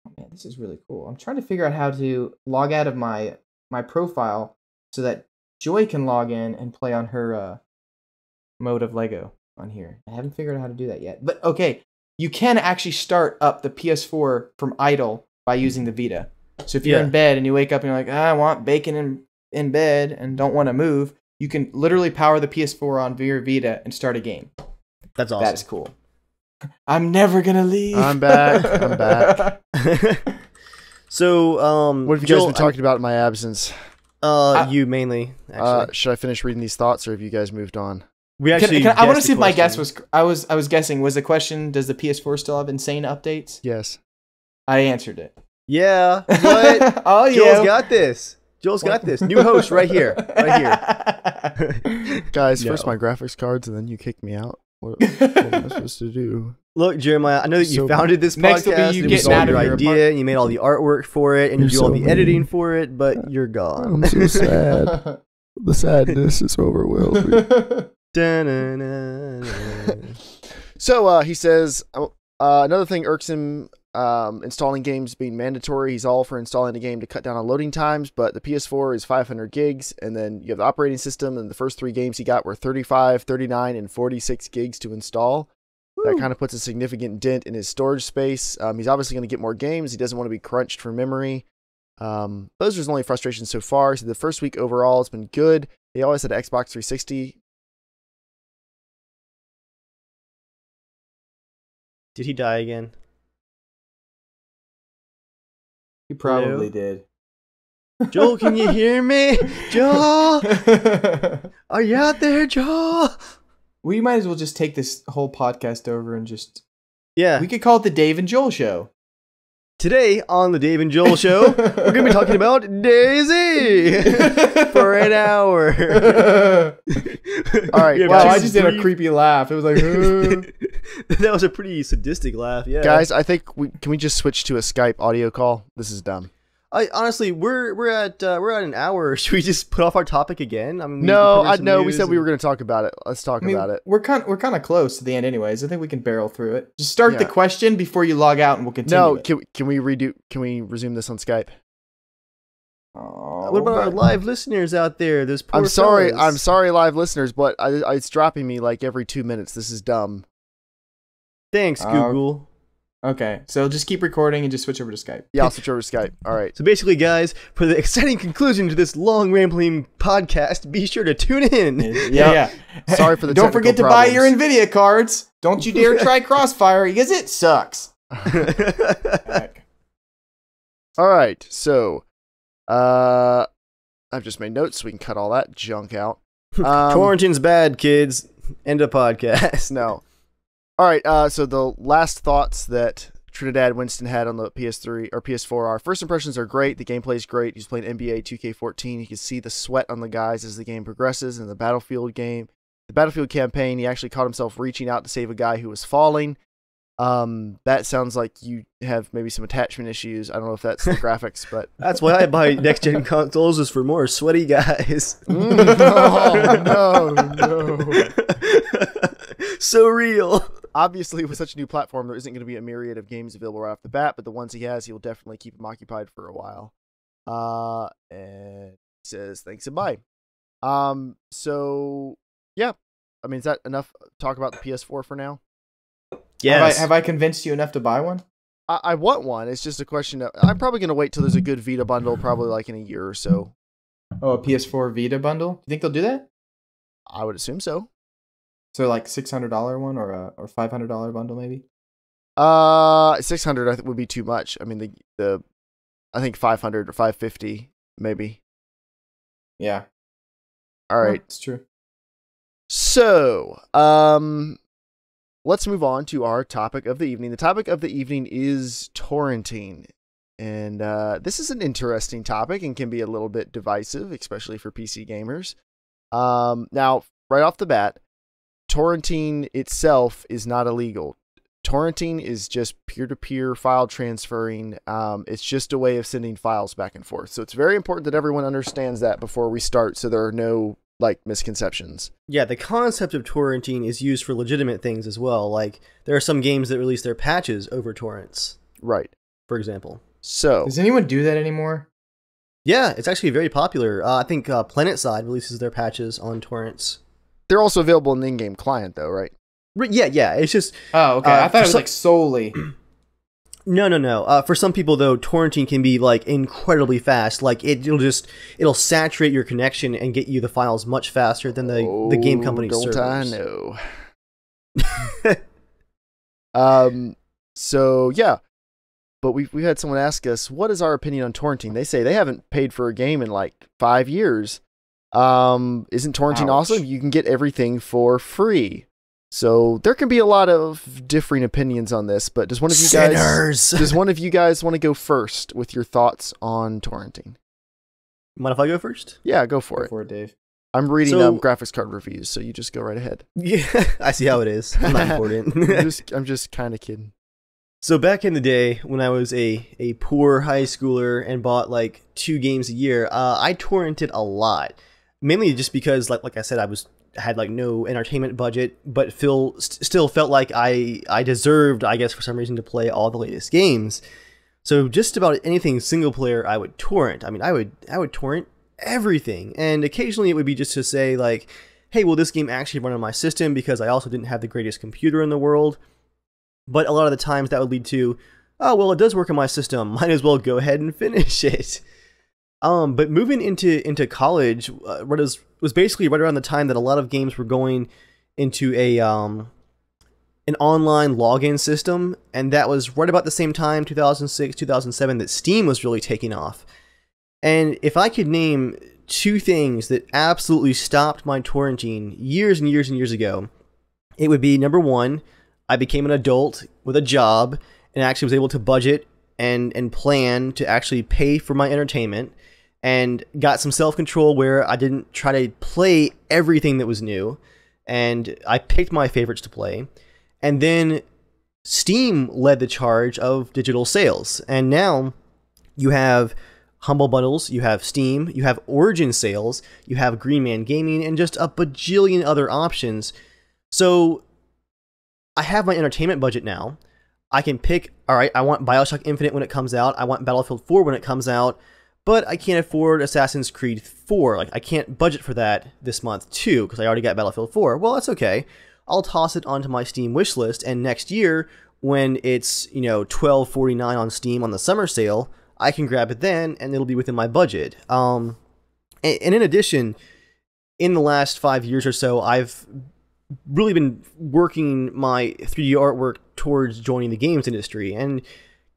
Oh, man, this is really cool. I'm trying to figure out how to log out of my profile so that Joy can log in and play on her mode of Lego on here. I haven't figured out how to do that yet, but okay. You can actually start up the PS4 from idle by using the Vita. So if you're in bed and you wake up and you're like, I want bacon in bed and don't want to move, you can literally power the PS4 on your Vita and start a game. That's awesome. That's cool. I'm never going to leave. I'm back. I'm back. So, what have you guys been talking about in my absence? You mainly, actually. Should I finish reading these thoughts, or have you guys moved on? We actually. I want to see if my guess was. I was guessing. Was the question? Does the PS4 still have insane updates? Yes. I answered it. Yeah. What? Oh, yeah. Joel's got this. Joel's got this. New host right here. Right here. Guys, first my graphics cards, and then you kick me out. What am I supposed to do? Look, Jeremiah, I know that you founded this podcast. It was all your idea, and you made all the artwork for it, and you do all the editing for it, but you're gone. I'm so sad. The sadness is overwhelming. So he says, another thing irks him, installing games being mandatory. He's all for installing a game to cut down on loading times, but the PS4 is 500 gigs, and then you have the operating system, and the first three games he got were 35, 39, and 46 gigs to install. Woo. That kind of puts a significant dent in his storage space. He's obviously going to get more games. He doesn't want to be crunched for memory. Those are his only frustrations so far. So the first week overall has been good. They always had Xbox 360. Did he die again? He probably did. Joel, can you hear me? Joel! Are you out there, Joel? We might as well just take this whole podcast over and just... Yeah. We could call it the Dave and Joel Show. Today on the Dave and Joel Show, we're going to be talking about DayZ for an hour. All right. Wow, I just did a creepy laugh. It was like... That was a pretty sadistic laugh, yeah. Guys, I think can we just switch to a Skype audio call? This is dumb. Honestly, we're at an hour. Should we just put off our topic again? I mean, no, we said we were going to talk about it. Let's talk about it. We're kind of close to the end, anyways. I think we can barrel through it. Just start the question before you log out, and we'll continue. No, can we resume this on Skype? Oh, what about our live listeners out there? Those poor fellas. I'm sorry, live listeners, but it's dropping me like every 2 minutes. This is dumb. Thanks, Google. Okay, so just keep recording and just switch over to Skype. Yeah, I'll switch over to Skype. All right. So basically, guys, for the exciting conclusion to this long, rambling podcast, be sure to tune in. Yeah. Sorry for the Don't forget to buy your Nvidia cards. Don't you dare try Crossfire, because it sucks. All right, so I've just made notes so we can cut all that junk out. Quarantine's bad, kids. End of podcast. No. All right, so the last thoughts that Trinidad Winston had on the PS3 or PS4 are, first impressions are great, the gameplay is great, he's playing NBA 2K14, you can see the sweat on the guys as the game progresses, and the Battlefield campaign, he actually caught himself reaching out to save a guy who was falling. That sounds like you have maybe some attachment issues. I don't know if that's the graphics, but... That's why I buy next-gen consoles, is for more sweaty guys. No. So real. Obviously, with such a new platform, there isn't going to be a myriad of games available right off the bat, but the ones he has, he'll definitely keep him occupied for a while. And he says, thanks and bye. So, yeah. I mean, is that enough talk about the PS4 for now? Yes. Have I convinced you enough to buy one? I want one. It's just a question of, I'm probably going to wait till there's a good Vita bundle, probably like in a year or so. Oh, a PS4 Vita bundle? You think they'll do that? I would assume so. So like $600 one or $500 bundle maybe? $600 I think would be too much. I mean the I think $500 or $550 maybe. Yeah. All right. Well, it's true. So, let's move on to our topic of the evening. The topic of the evening is torrenting. And this is an interesting topic and can be a little bit divisive, especially for PC gamers. Now, right off the bat, torrenting itself is not illegal. Torrenting is just peer-to-peer file transferring. It's just a way of sending files back and forth. So it's very important that everyone understands that before we start, so there are no misconceptions. Yeah, the concept of torrenting is used for legitimate things as well. Like, there are some games that release their patches over torrents. Right. For example. So, does anyone do that anymore? Yeah, it's actually very popular. I think PlanetSide releases their patches on torrents. They're also available in the in-game client, though, right? Yeah, yeah. It's just... Oh, okay. I thought it was, like, solely... No. For some people, though, torrenting can be, like, incredibly fast. Like, it'll saturate your connection and get you the files much faster than the game company's servers. Don't I know. So, yeah. But we had someone ask us, what is our opinion on torrenting? They say they haven't paid for a game in, like, 5 years. Isn't torrenting awesome? You can get everything for free. So there can be a lot of differing opinions on this, but does one of you guys want to go first with your thoughts on torrenting? Mind if I go first? Yeah, go for it. Go for it, Dave. I'm reading graphics card reviews, so you just go right ahead. Yeah, I see how it is. I'm not important. I'm just kind of kidding. So back in the day when I was a poor high schooler and bought like 2 games a year, I torrented a lot, mainly just because like I said, I had like no entertainment budget, but still felt like I deserved, I guess for some reason, to play all the latest games. So just about anything single player I would torrent. I mean, I would torrent everything, and occasionally it would be just to say like, hey, will this game actually run on my system? Because I also didn't have the greatest computer in the world. But a lot of the times that would lead to, oh well, it does work on my system, might as well go ahead and finish it. But moving into college, was basically right around the time that a lot of games were going into an online login system, and that was right about the same time, 2006, 2007, that Steam was really taking off. And if I could name 2 things that absolutely stopped my torrenting years and years and years ago, it would be, number one, I became an adult with a job and actually was able to budget and plan to actually pay for my entertainment, and got some self-control where I didn't try to play everything that was new, and I picked my favorites to play. And then Steam led the charge of digital sales, and now you have Humble Bundles, you have Steam, you have Origin sales, you have Green Man Gaming, and just a bajillion other options. So I have my entertainment budget now. I can pick, all right, I want Bioshock Infinite when it comes out, I want Battlefield 4 when it comes out, but I can't afford Assassin's Creed 4. Like, I can't budget for that this month, too, because I already got Battlefield 4. Well, that's okay. I'll toss it onto my Steam wishlist, and next year, when it's, you know, $12.49 on Steam on the summer sale, I can grab it then, and it'll be within my budget. And in addition, in the last 5 years or so, I've really been working my 3D artwork towards joining the games industry, and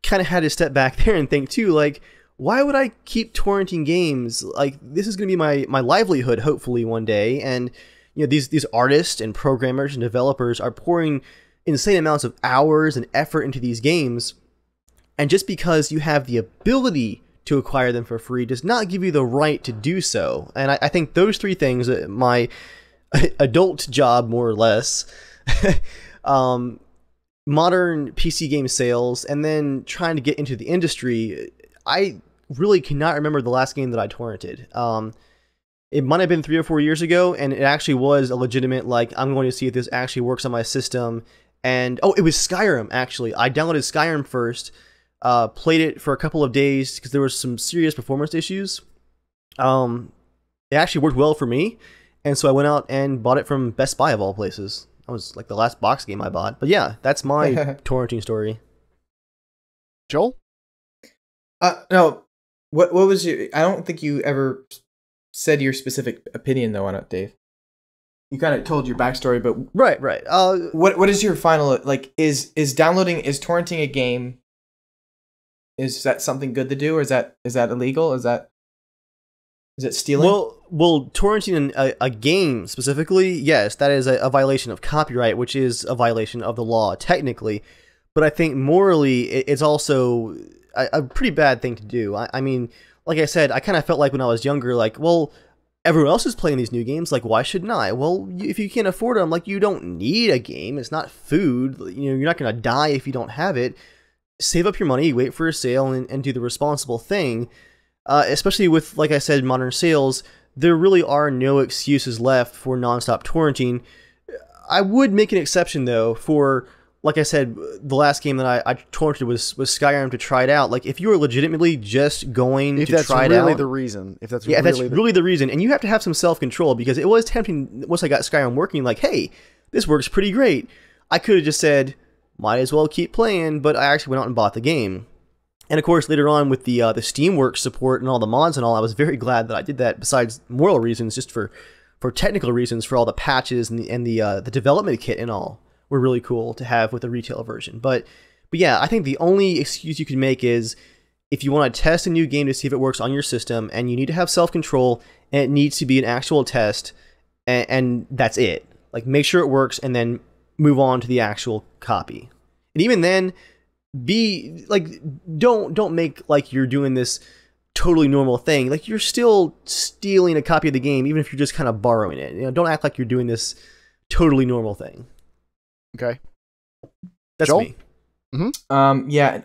kind of had to step back there and think, too, like, why would I keep torrenting games? Like, this is going to be my livelihood, hopefully, one day. And, you know, these artists and programmers and developers are pouring insane amounts of hours and effort into these games. And just because you have the ability to acquire them for free does not give you the right to do so. And I think those 3 things, my adult job, more or less, modern PC game sales, and then trying to get into the industry, I really cannot remember the last game that I torrented. It might have been 3 or 4 years ago, and it actually was a legitimate, like, I'm going to see if this actually works on my system. And, oh, it was Skyrim, actually. I downloaded Skyrim first, played it for a couple of days because there was some serious performance issues. It actually worked well for me, and so I went out and bought it from Best Buy, of all places. That was like the last box game I bought. But yeah, that's my torrenting story. Joel? No. What was your... I don't think you ever said your specific opinion, though, on it, Dave. You kind of told your backstory, but... Right, right. What is your final... Like, is downloading... Is torrenting a game... Is that something good to do, or is that illegal? Is it stealing? Well, torrenting a game specifically, yes, that is a violation of copyright, which is a violation of the law technically. But I think morally, it's also a pretty bad thing to do. I mean, like I said, I kind of felt like when I was younger, like, well, everyone else is playing these new games, like, why shouldn't I? Well, if you can't afford them, like, you don't need a game. It's not food. You know, you're not going to die if you don't have it. Save up your money, wait for a sale, and do the responsible thing. Especially with, like I said, modern sales, there really are no excuses left for nonstop torrenting. I would make an exception, though, for, like I said, the last game that I torrented was Skyrim to try it out. Like, if you are legitimately just going to try it out... If that's really the reason. And you have to have some self-control, because it was tempting, once I got Skyrim working, like, hey, this works pretty great. I could have just said... might as well keep playing, but I actually went out and bought the game. And of course, later on with the Steamworks support and all the mods and all, I was very glad that I did that, besides moral reasons, just for technical reasons, for all the patches and the development kit and all were really cool to have with the retail version. But yeah, I think the only excuse you can make is if you want to test a new game to see if it works on your system, and you need to have self-control, and it needs to be an actual test, and that's it. Like, make sure it works, and then move on to the actual copy. And even then, be like, don't make like you're doing this totally normal thing. Like, you're still stealing a copy of the game, even if you're just kind of borrowing it. You know, don't act like you're doing this totally normal thing. Okay, that's Joel? Me. Mm-hmm. Yeah.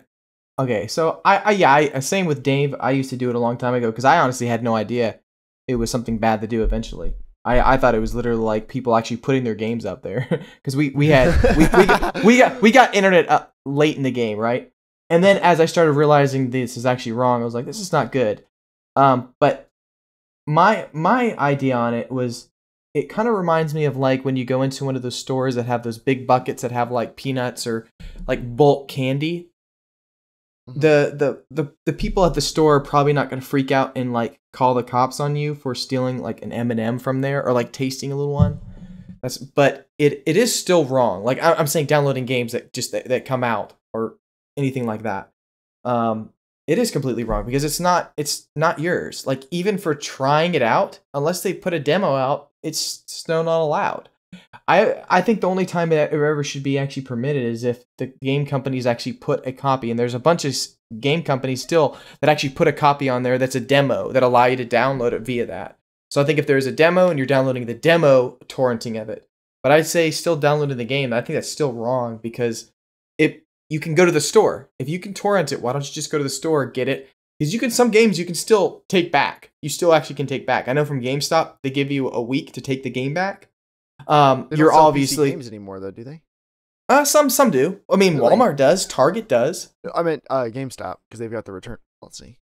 Okay. So I same with Dave. I used to do it a long time ago because I honestly had no idea it was something bad to do. Eventually. I thought it was literally like people actually putting their games out there because we got internet up late in the game, right? And then as I started realizing this is actually wrong, I was like, this is not good. But my idea on it was it kind of reminds me of like when you go into one of those stores that have those big buckets that have like peanuts or like bulk candy. The people at the store are probably not going to freak out and like call the cops on you for stealing like an M&M from there or like tasting a little one. But it is still wrong. Like I'm saying, downloading games that come out or anything like that. It is completely wrong because it's not yours. Like even for trying it out, unless they put a demo out, it's still not allowed. I think the only time that it ever should be actually permitted is if the game companies actually put a copy, and there's a bunch of game companies still that actually put a copy on there that's a demo that allow you to download it via that. So I think if there's a demo and you're downloading the demo, torrenting of it. But I'd say still downloading the game, I think that's still wrong because you can go to the store. If you can torrent it, why don't you just go to the store, get it? Because some games you can still take back. You still actually can take back. I know from GameStop, they give you a week to take the game back. You're obviously PC games anymore though, do they? Some do. I mean, really? Walmart does, Target does. I meant GameStop because they've got the return policy.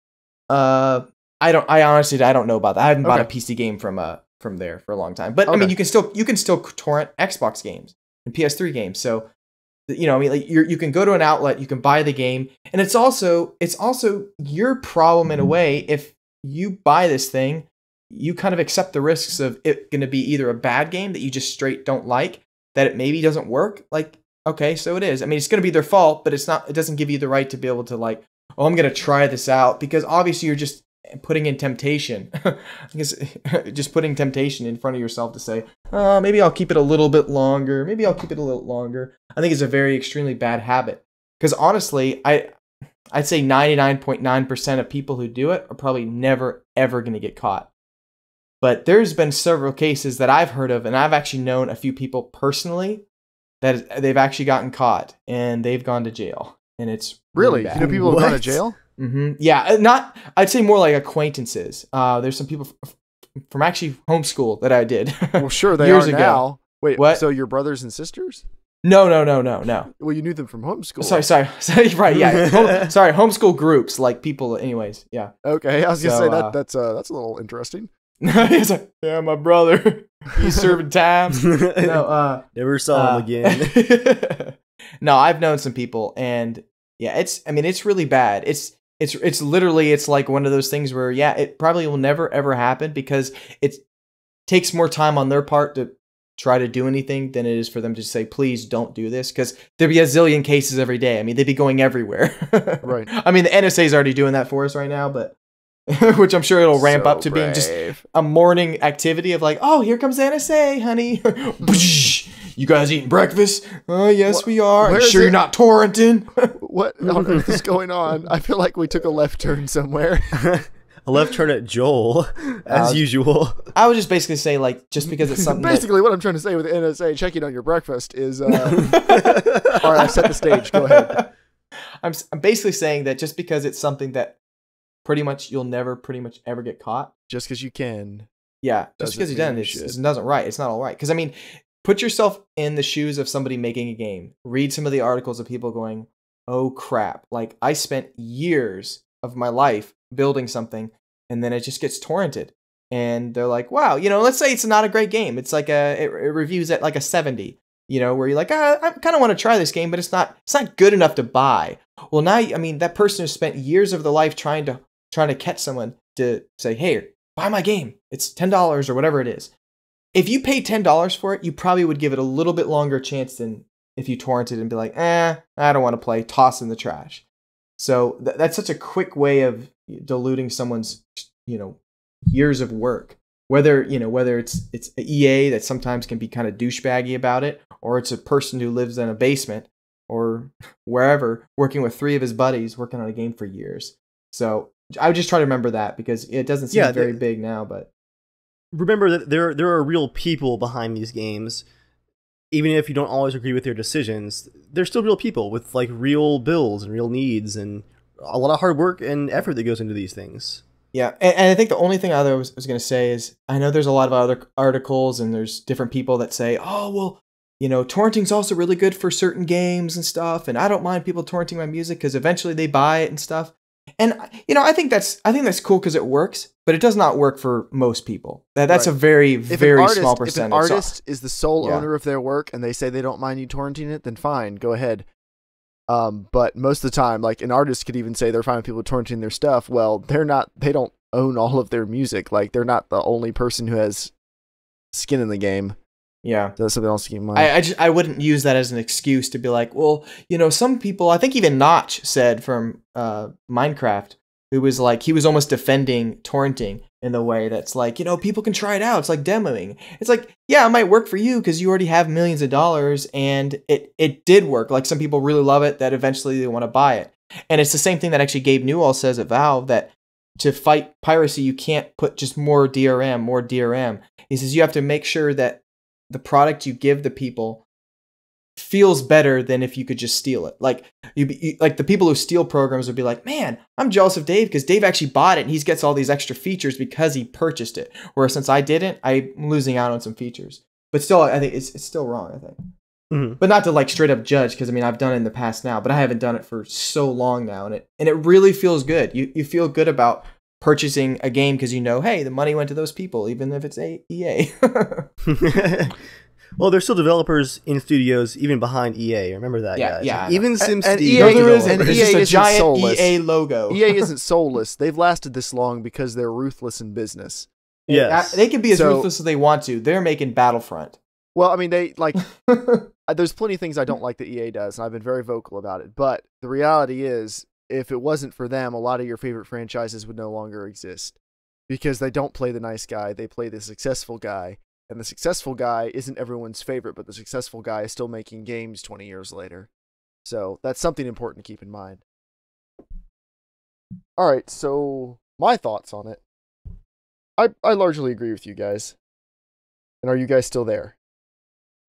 I honestly don't know about that. I haven't bought a PC game from there for a long time. But I mean, you can still torrent Xbox games and PS3 games. So you know, I mean, like you can go to an outlet, you can buy the game, and it's also your problem in a way. If you buy this thing, you kind of accept the risks of it going to be either a bad game that you just straight don't like, that it maybe doesn't work. Like, okay, so it is. I mean, it's going to be their fault, but it doesn't give you the right to be able to like, oh, I'm going to try this out, because obviously you're just putting in temptation. Just putting temptation in front of yourself to say, oh, maybe I'll keep it a little bit longer. Maybe I'll keep it a little longer. I think it's a very extremely bad habit because honestly, I'd say 99.9% of people who do it are probably never, ever going to get caught. But there's been several cases that I've heard of, and I've actually known a few people personally that they've actually gotten caught and they've gone to jail. And it's really bad. You know, people have gone to jail? Mm-hmm. Yeah, I'd say more like acquaintances. There's some people from actually homeschool that I did. Well, sure, they years are ago. Now. Wait, what? So your brothers and sisters? No. Well, you knew them from homeschool. Sorry. Right, yeah. Homeschool groups, like people, anyways. Yeah. Okay, I was going to say that's a little interesting. He's like, yeah, my brother. You serving time? No, never saw him again. No, I've known some people, and yeah, it's. I mean, it's really bad. It's literally, it's like one of those things where, yeah, it probably will never ever happen because it takes more time on their part to try to do anything than it is for them to say, please don't do this, because there'd be a zillion cases every day. I mean, they'd be going everywhere. Right. I mean, the NSA is already doing that for us right now, but which I'm sure it'll ramp up to being just a morning activity of like, oh, here comes the NSA, honey. You guys eating breakfast? Oh, yes, we are. I'm sure you're not torrenting. What on earth is going on? I feel like we took a left turn somewhere. A left turn at Joel, as usual. I would just basically say, like, just because it's something. Basically, what I'm trying to say with the NSA checking on your breakfast is. All right, I've set the stage. Go ahead. I'm basically saying that just because it's something that pretty much you'll never pretty much ever get caught. Just because you can. Yeah, just because you can. It doesn't It's not all right. Because, I mean, put yourself in the shoes of somebody making a game. Read some of the articles of people going, oh, crap. Like, I spent years of my life building something, and then it just gets torrented. And they're like, wow, you know, let's say it's not a great game. It's like it reviews at like a 70, you know, where you're like, I kind of want to try this game, but it's not good enough to buy. Well, now, I mean, that person has spent years of their life trying to catch someone to say, hey, buy my game. It's $10 or whatever it is. If you paid $10 for it, you probably would give it a little bit longer chance than if you torrented and be like, eh, I don't want to play, toss in the trash. So that's such a quick way of diluting someone's, you know, years of work. Whether, you know, whether it's EA that sometimes can be kind of douchebaggy about it, or it's a person who lives in a basement or wherever working with three of his buddies working on a game for years. So I would just try to remember that because it doesn't seem very big now, but. Remember that there are real people behind these games. Even if you don't always agree with their decisions, they're still real people with like real bills and real needs and a lot of hard work and effort that goes into these things. Yeah, and I think the only thing I was going to say is I know there's a lot of other articles and there's different people that say, oh, well, you know, torrenting's also really good for certain games and stuff, and I don't mind people torrenting my music because eventually they buy it and stuff. And, you know, I think that's cool because it works, but it does not work for most people. That's right. A very, very small percentage. If an artist is the sole owner of their work and they say they don't mind you torrenting it, then fine, go ahead. But most of the time, like an artist could even say they're fine with people torrenting their stuff. Well, they don't own all of their music. Like they're not the only person who has skin in the game. Yeah, so that's something else to keep in mind. I wouldn't use that as an excuse to be like, well, you know, some people. I think even Notch said from Minecraft, who was like, he was almost defending torrenting in the way that's like, you know, people can try it out. It's like demoing. It's like, yeah, it might work for you because you already have millions of dollars, and it did work. Like some people really love it that eventually they want to buy it, and it's the same thing that actually Gabe Newell says at Valve that. To fight piracy, you can't put just more DRM. He says you have to make sure that the product you give the people feels better than if you could just steal it. Like like the people who steal programs would be like, man, I'm jealous of Dave because Dave actually bought it and he gets all these extra features because he purchased it. Whereas since I didn't, I'm losing out on some features. But still, I think it's still wrong, I think. Mm-hmm. But not to like straight up judge because, I mean, I've done it in the past now, but I haven't done it for so long now. And it really feels good. You feel good about purchasing a game because you know, hey, the money went to those people, even if it's EA. Well, there's still developers in studios, even behind EA. Remember that, guys. Yeah, even SimCity. EA is a giant soulless. EA logo. EA isn't soulless. They've lasted this long because they're ruthless in business. Yes. They can be as ruthless as they want to. They're making Battlefront. Well, I mean, they like. There's plenty of things I don't like that EA does, and I've been very vocal about it. But the reality is, if it wasn't for them, a lot of your favorite franchises would no longer exist because they don't play the nice guy. They play the successful guy, and the successful guy isn't everyone's favorite, but the successful guy is still making games 20 years later. So that's something important to keep in mind. All right. So my thoughts on it. I largely agree with you guys. And are you guys still there?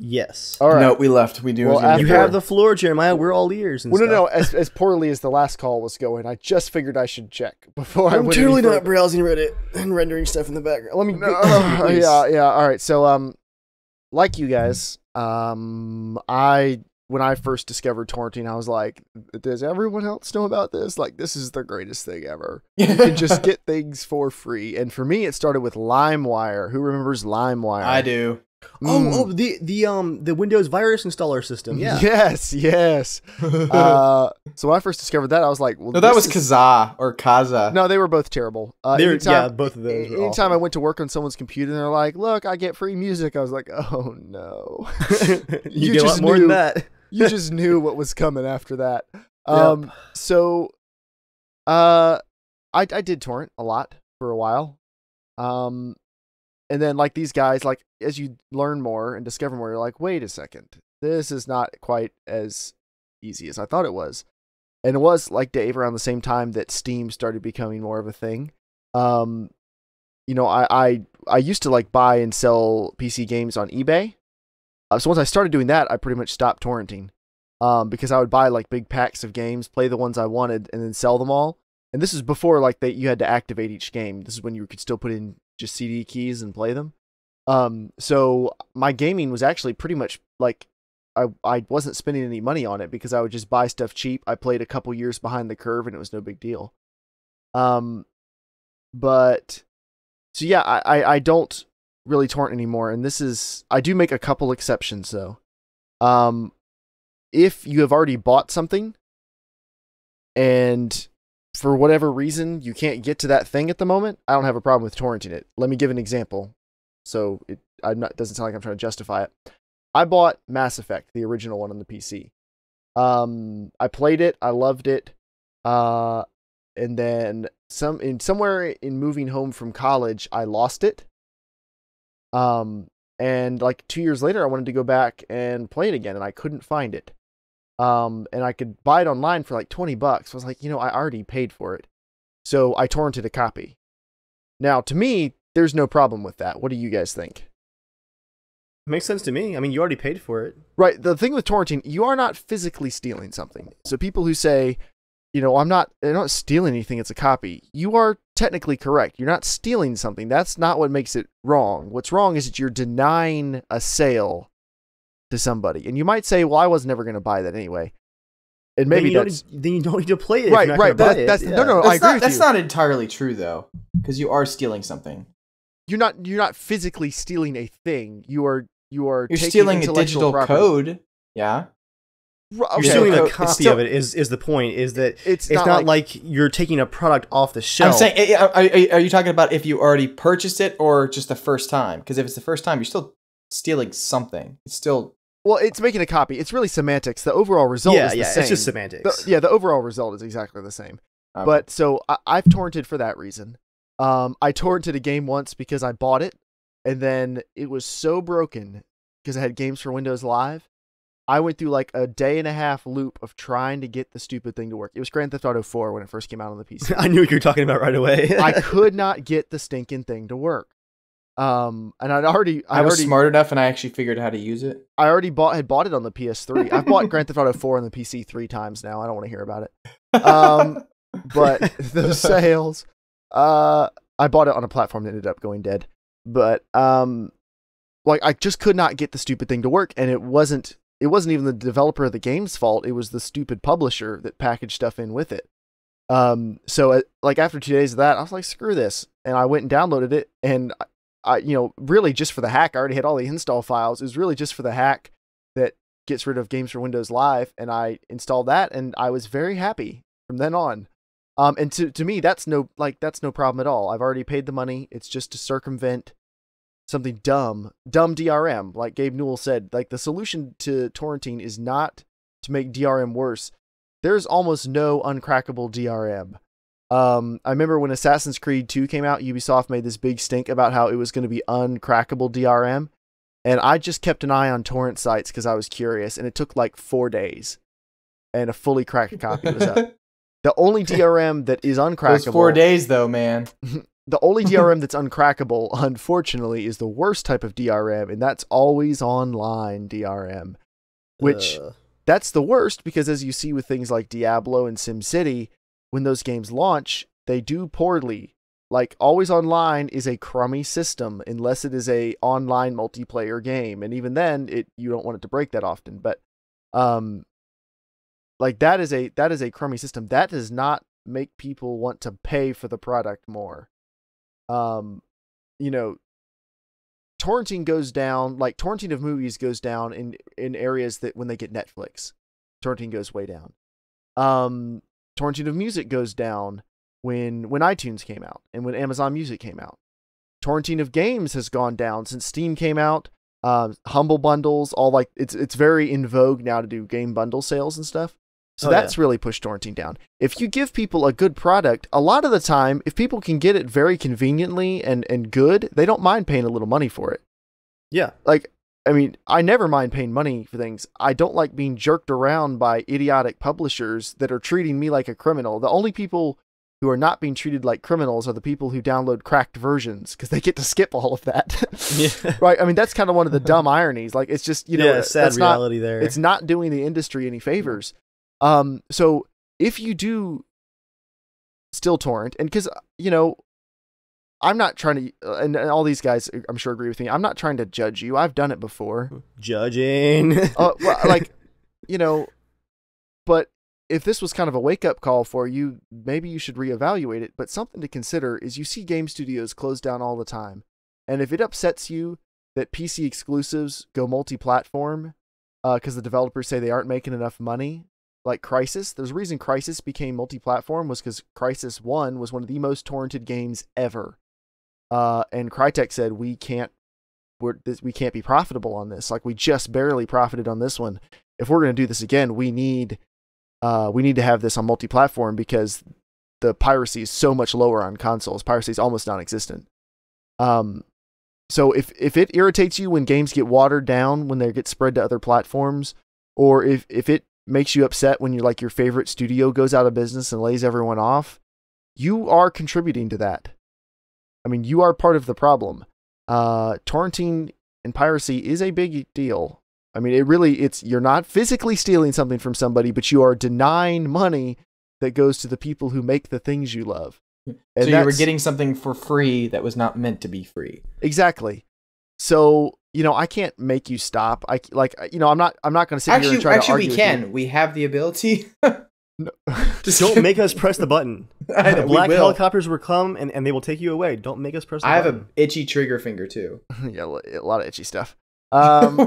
Yes. All right. No, we left. We do. Well, you have the floor, Jeremiah. We're all ears. And no. As poorly as the last call was going, I just figured I should check before I'm totally not browsing Reddit and rendering stuff in the background. Let me. No, yeah. All right. So, like you guys, I when I first discovered torrenting, I was like, does everyone else know about this? Like, this is the greatest thing ever. You can just get things for free. And for me, it started with LimeWire. Who remembers LimeWire? I do. Oh, the Windows virus installer system. Yeah. Yes, yes. So when I first discovered that, I was like, well, no, that was Kazaa or Kaza. No, they were both terrible. Yeah, both of those. Anytime awful. I went to work on someone's computer and they're like, look, I get free music. I was like, oh no. You get a lot more than that. You just knew what was coming after that. Yep. So I did torrent a lot for a while. And then, like, these guys, like, as you learn more and discover more, you're like, wait a second, this is not quite as easy as I thought it was. And it was, like Dave, around the same time that Steam started becoming more of a thing. You know, I used to, like, buy and sell PC games on eBay. So once I started doing that, I pretty much stopped torrenting. Because I would buy, like, big packs of games, play the ones I wanted, and then sell them all. And this is before, like, you had to activate each game. This is when you could still put in just CD keys and play them. So my gaming was actually pretty much like I wasn't spending any money on it because I would just buy stuff cheap. I played a couple years behind the curve and it was no big deal. But so yeah, I don't really torrent anymore. And this is, I do make a couple exceptions though. If you have already bought something and for whatever reason you can't get to that thing at the moment, I don't have a problem with torrenting it. Let me give an example. So it doesn't sound like I'm trying to justify it. I bought Mass Effect, the original one on the PC. I played it, I loved it. And then somewhere in moving home from college, I lost it. And like 2 years later, I wanted to go back and play it again, and I couldn't find it. And I could buy it online for like $20. I was like, you know, I already paid for it. So I torrented a copy. Now, to me, there's no problem with that. What do you guys think? Makes sense to me. I mean, you already paid for it. Right. The thing with torrenting, you are not physically stealing something. So people who say, you know, they're not stealing anything, it's a copy. You are technically correct. You're not stealing something. That's not what makes it wrong. What's wrong is that you're denying a sale to somebody. And you might say, well, I was never going to buy that anyway. And maybe then you don't need to play it. Right, right. I agree with you. That's not entirely true though, because you are stealing something. You're not physically stealing a thing. You're stealing a digital code. Yeah. Okay. You're stealing a copy of it is the point, is that it's not like you're taking a product off the shelf. I'm saying, are you talking about if you already purchased it or just the first time? Because if it's the first time, you're still stealing something. It's still... Well, it's making a copy. It's really semantics. The overall result is the same. Yeah, it's just semantics. The overall result is exactly the same. But so I've torrented for that reason. I torrented a game once because I bought it, and then it was so broken because I had Games for Windows Live. I went through like a day-and-a-half loop of trying to get the stupid thing to work. It was Grand Theft Auto 4 when it first came out on the PC. I knew what you were talking about right away. I could not get the stinking thing to work. And I was already smart enough, and I actually figured out how to use it. I already had bought it on the PS3. I've bought Grand Theft Auto 4 on the PC 3 times now. I don't want to hear about it. But those sales, I bought it on a platform that ended up going dead. But like I just could not get the stupid thing to work, and it wasn't even the developer of the game's fault. It was the stupid publisher that packaged stuff in with it. So like after 2 days of that, I was like, screw this, and I went and downloaded it, and I, you know, really just for the hack, I already had all the install files. It was really just for the hack that gets rid of Games for Windows Live, and I installed that, and I was very happy from then on. And to me, that's no problem at all. I've already paid the money. It's just to circumvent something dumb DRM. Like Gabe Newell said, like the solution to torrenting is not to make DRM worse. There's almost no uncrackable DRM. I remember when Assassin's Creed 2 came out, Ubisoft made this big stink about how it was going to be uncrackable DRM. And I just kept an eye on torrent sites because I was curious. And it took like 4 days. And a fully cracked copy was up. The only DRM that is uncrackable... Those 4 days, though, man. The only DRM that's uncrackable, unfortunately, is the worst type of DRM. And that's always online DRM. Which, that's the worst because as you see with things like Diablo and SimCity... When those games launch, they do poorly. Like, Always Online is a crummy system unless it is an online multiplayer game. And even then, you don't want it to break that often. But Like that is a crummy system. That does not make people want to pay for the product more. You know, torrenting goes down, like torrenting of movies goes down in areas that when they get Netflix, torrenting goes way down. Torrenting of music goes down when iTunes came out and when Amazon Music came out. Torrenting of games has gone down since Steam came out. Humble bundles, all like it's very in vogue now to do game bundle sales and stuff. So that's really pushed torrenting down. If you give people a good product, a lot of the time, if people can get it very conveniently and good, they don't mind paying a little money for it. Yeah. Like, I mean, I never mind paying money for things. I don't like being jerked around by idiotic publishers that are treating me like a criminal. The only people who are not being treated like criminals are the people who download cracked versions, because they get to skip all of that. Yeah. Right? I mean, that's kind of one of the dumb ironies. Like, it's just, you know, yeah, sad reality there. It's not doing the industry any favors. So if you do still torrent, and because, you know, I'm not trying to, and all these guys I'm sure agree with me, I'm not trying to judge you. I've done it before. Judging. Well, like, you know, but if this was kind of a wake up call for you, maybe you should reevaluate it. But something to consider is you see game studios close down all the time. And if it upsets you that PC exclusives go multi-platform, because the developers say they aren't making enough money, like Crysis, there's a reason Crysis became multi-platform was because Crysis 1 was one of the most torrented games ever. And Crytek said, we can't be profitable on this. Like, we just barely profited on this one. If we're going to do this again, we need to have this on multi-platform because the piracy is so much lower on consoles. Piracy is almost non-existent. So if it irritates you when games get watered down, when they get spread to other platforms, or if it makes you upset when you're like your favorite studio goes out of business and lays everyone off, you are contributing to that. I mean, you are part of the problem. Torrenting and piracy is a big deal. I mean, you're not physically stealing something from somebody, but you are denying money that goes to the people who make the things you love. And so you were getting something for free that was not meant to be free. Exactly. So, you know, I can't make you stop. I'm not going to sit here and try to argue. Actually, we can. We have the ability. No. Just don't make us press the button. The black helicopters will come and they will take you away. Don't make us press the button. I have an itchy trigger finger too. Yeah, a lot of itchy stuff. But you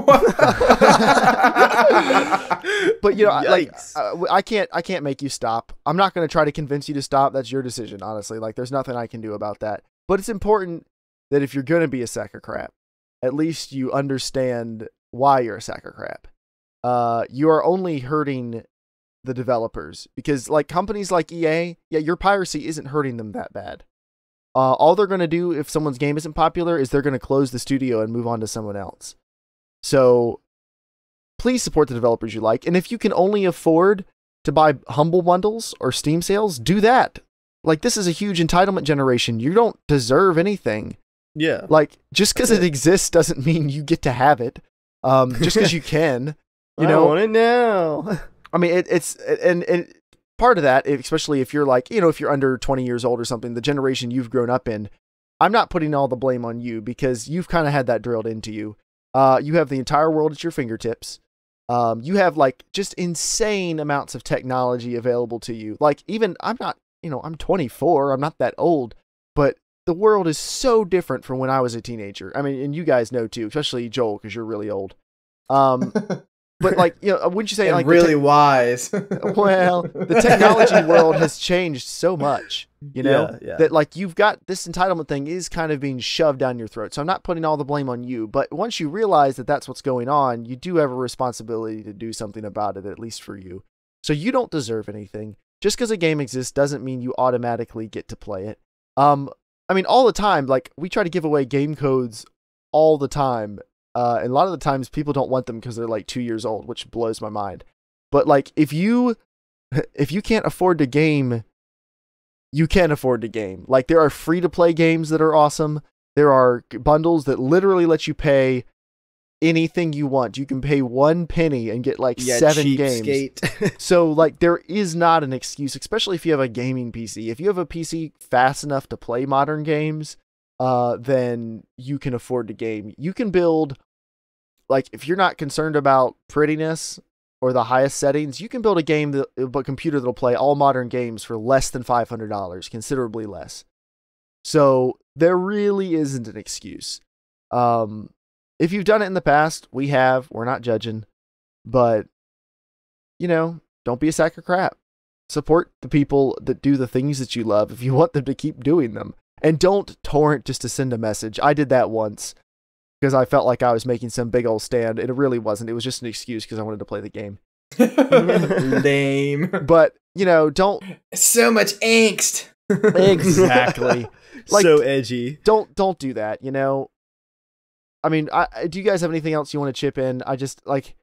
know, yikes. Like I can't make you stop. I'm not going to try to convince you to stop. That's your decision, honestly. Like, there's nothing I can do about that. But it's important that if you're going to be a sack of crap, at least you understand why you're a sack of crap. You are only hurting the developers because, like, companies like EA, yeah, your piracy isn't hurting them that bad. All they're going to do if someone's game isn't popular is they're going to close the studio and move on to someone else. So please support the developers you like. And if you can only afford to buy humble bundles or Steam sales, do that. Like, this is a huge entitlement generation. You don't deserve anything. Yeah. Like, just because it exists doesn't mean you get to have it. Just because you can, you know. I want it now. I mean, it's part of that, especially if you're like, you know, if you're under 20 years old or something, the generation you've grown up in, I'm not putting all the blame on you because you've kind of had that drilled into you. You have the entire world at your fingertips. You have, like, just insane amounts of technology available to you. Like, even I'm not, you know, I'm 24. I'm not that old, but the world is so different from when I was a teenager. I mean, and you guys know too, especially Joel, because you're really old. But, like, you know, wouldn't you say, like, really wise? Well, the technology world has changed so much, you know, that, like, you've got this entitlement thing is kind of being shoved down your throat. So I'm not putting all the blame on you, but once you realize that that's what's going on, you do have a responsibility to do something about it, at least for you. So you don't deserve anything. Just because a game exists doesn't mean you automatically get to play it. I mean, all the time, like, we try to give away game codes all the time. And a lot of the times people don't want them because they're like 2 years old, which blows my mind. But, like, if you can't afford to game, you can't afford to game. Like, there are free to play games that are awesome. There are bundles that literally let you pay anything you want. You can pay 1 penny and get, like, 7 games. So, like, there is not an excuse, especially if you have a gaming PC. If you have a PC fast enough to play modern games, then you can afford to game. You can build, like, if you're not concerned about prettiness or the highest settings, you can build a game, a computer that'll play all modern games for less than $500, considerably less. So there really isn't an excuse. If you've done it in the past, we have, we're not judging, but you know, don't be a sack of crap. Support the people that do the things that you love if you want them to keep doing them. And don't torrent just to send a message. I did that once because I felt like I was making some big old stand. It really wasn't. It was just an excuse because I wanted to play the game. Lame. But, you know, don't... So much angst. Exactly. Like, so edgy. Don't do that, you know? I mean, do you guys have anything else you want to chip in? I just, like...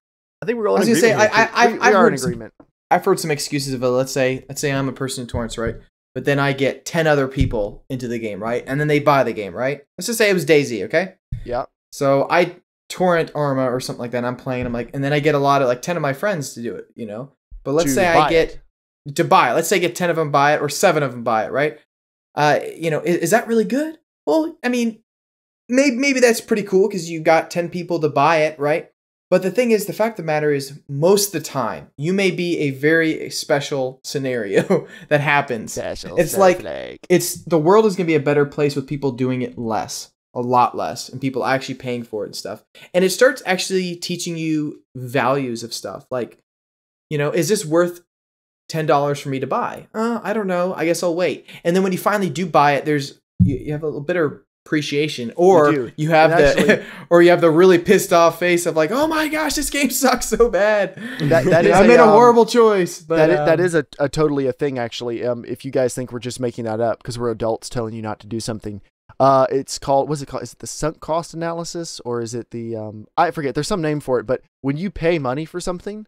I think we're all in agreement. I've heard some excuses of, let's say I'm a person who torrents, right? But then I get 10 other people into the game, right? And then they buy the game, right? Let's just say it was DayZ, okay? Yeah. So I torrent Arma or something like that, and I'm playing, I'm like, and then I get a lot of, like, 10 of my friends to do it, you know? But let's say I get to buy it. Let's say I get 10 of them buy it, or 7 of them buy it, right? You know, is that really good? Well, I mean, maybe that's pretty cool, because you got 10 people to buy it, right? But the thing is, the fact of the matter is, most of the time, you may be a very special scenario that happens. It's like, the world is going to be a better place with people doing it less, a lot less, and people actually paying for it and stuff. And it starts actually teaching you values of stuff. Like, you know, is this worth $10 for me to buy? I don't know. I guess I'll wait. And then when you finally do buy it, you have a little bitter appreciation, or you have or you have the really pissed off face of like, oh my gosh, this game sucks so bad. That is I made a horrible choice. But that is a totally a thing actually. If you guys think we're just making that up because we're adults telling you not to do something, it's called, what's it called? Is it the sunk cost analysis, or is it the I forget. There's some name for it, but when you pay money for something,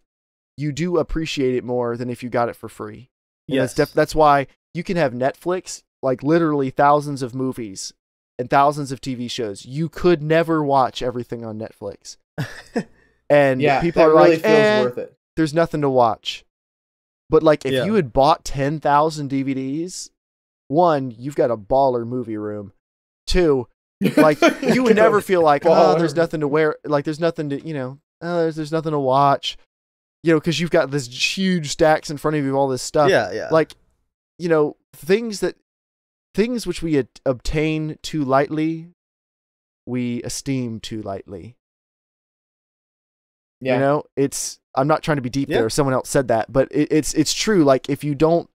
you do appreciate it more than if you got it for free. And yes, that's why you can have Netflix, like literally thousands of movies and thousands of TV shows. You could never watch everything on Netflix. And yeah, people are really like, feels worth it. There's nothing to watch. But like, if you had bought 10,000 DVDs, one, you've got a baller movie room. Two, like, you would never feel like, oh, there's nothing to wear. Like, there's nothing to, you know, there's nothing to watch, you know, because you've got this huge stacks in front of you, all this stuff. Yeah, yeah. Like, you know, things which we obtain too lightly, we esteem too lightly. Yeah. You know, I'm not trying to be deep there. Someone else said that, but it's true. Like, if you don't,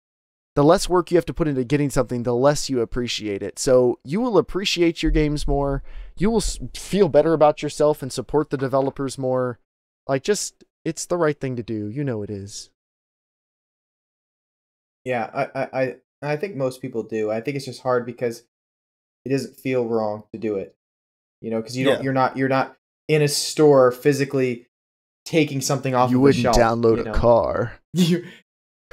the less work you have to put into getting something, the less you appreciate it. So you will appreciate your games more. You will feel better about yourself and support the developers more. Like, just, it's the right thing to do. You know, it is. Yeah. I think most people do. I think it's just hard because it doesn't feel wrong to do it, you know, because you don't. You're not in a store physically taking something off. You wouldn't download a car.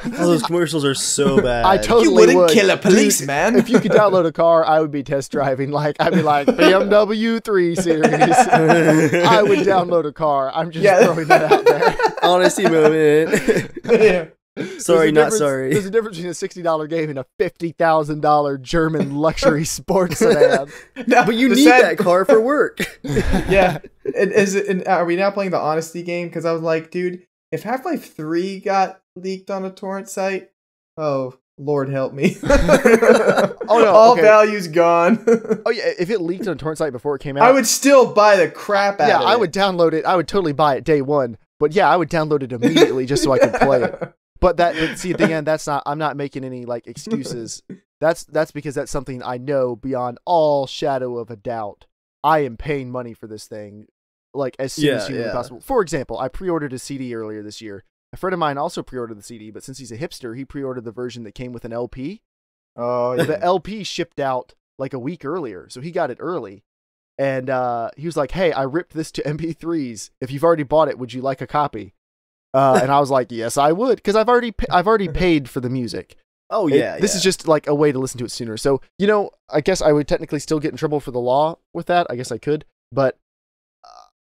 All those commercials are so bad. I totally would. You wouldn't kill a policeman. If you could download a car, I would be test driving. Like, I'd be like, BMW 3 Series. I would download a car. I'm just throwing that out there. Honesty moment. Yeah. Sorry, not sorry. There's a difference between a $60 game and a $50,000 German luxury sports sedan. No, but you need that car for work. Yeah. And are we now playing the honesty game? Because I was like, dude, if Half-Life 3 got leaked on a torrent site, oh, Lord help me. Oh, no, all value's gone. Oh, yeah. If it leaked on a torrent site before it came out, I would still buy the crap out of it. Yeah, I would download it. I would totally buy it day one. But yeah, I would download it immediately just so I could play it. But see, at the end, that's not, I'm not making any like excuses. That's because that's something I know beyond all shadow of a doubt. I am paying money for this thing, like as soon as humanly possible. For example, I pre-ordered a CD earlier this year. A friend of mine also pre-ordered the CD, but since he's a hipster, he pre-ordered the version that came with an LP. Oh, yeah. The LP shipped out like a week earlier, so he got it early. And he was like, hey, I ripped this to MP3s. If you've already bought it, would you like a copy? And I was like, yes, I would, because I've already paid for the music. Oh yeah, this is just like a way to listen to it sooner. So you know, I guess I would technically still get in trouble for the law with that. I guess I could, but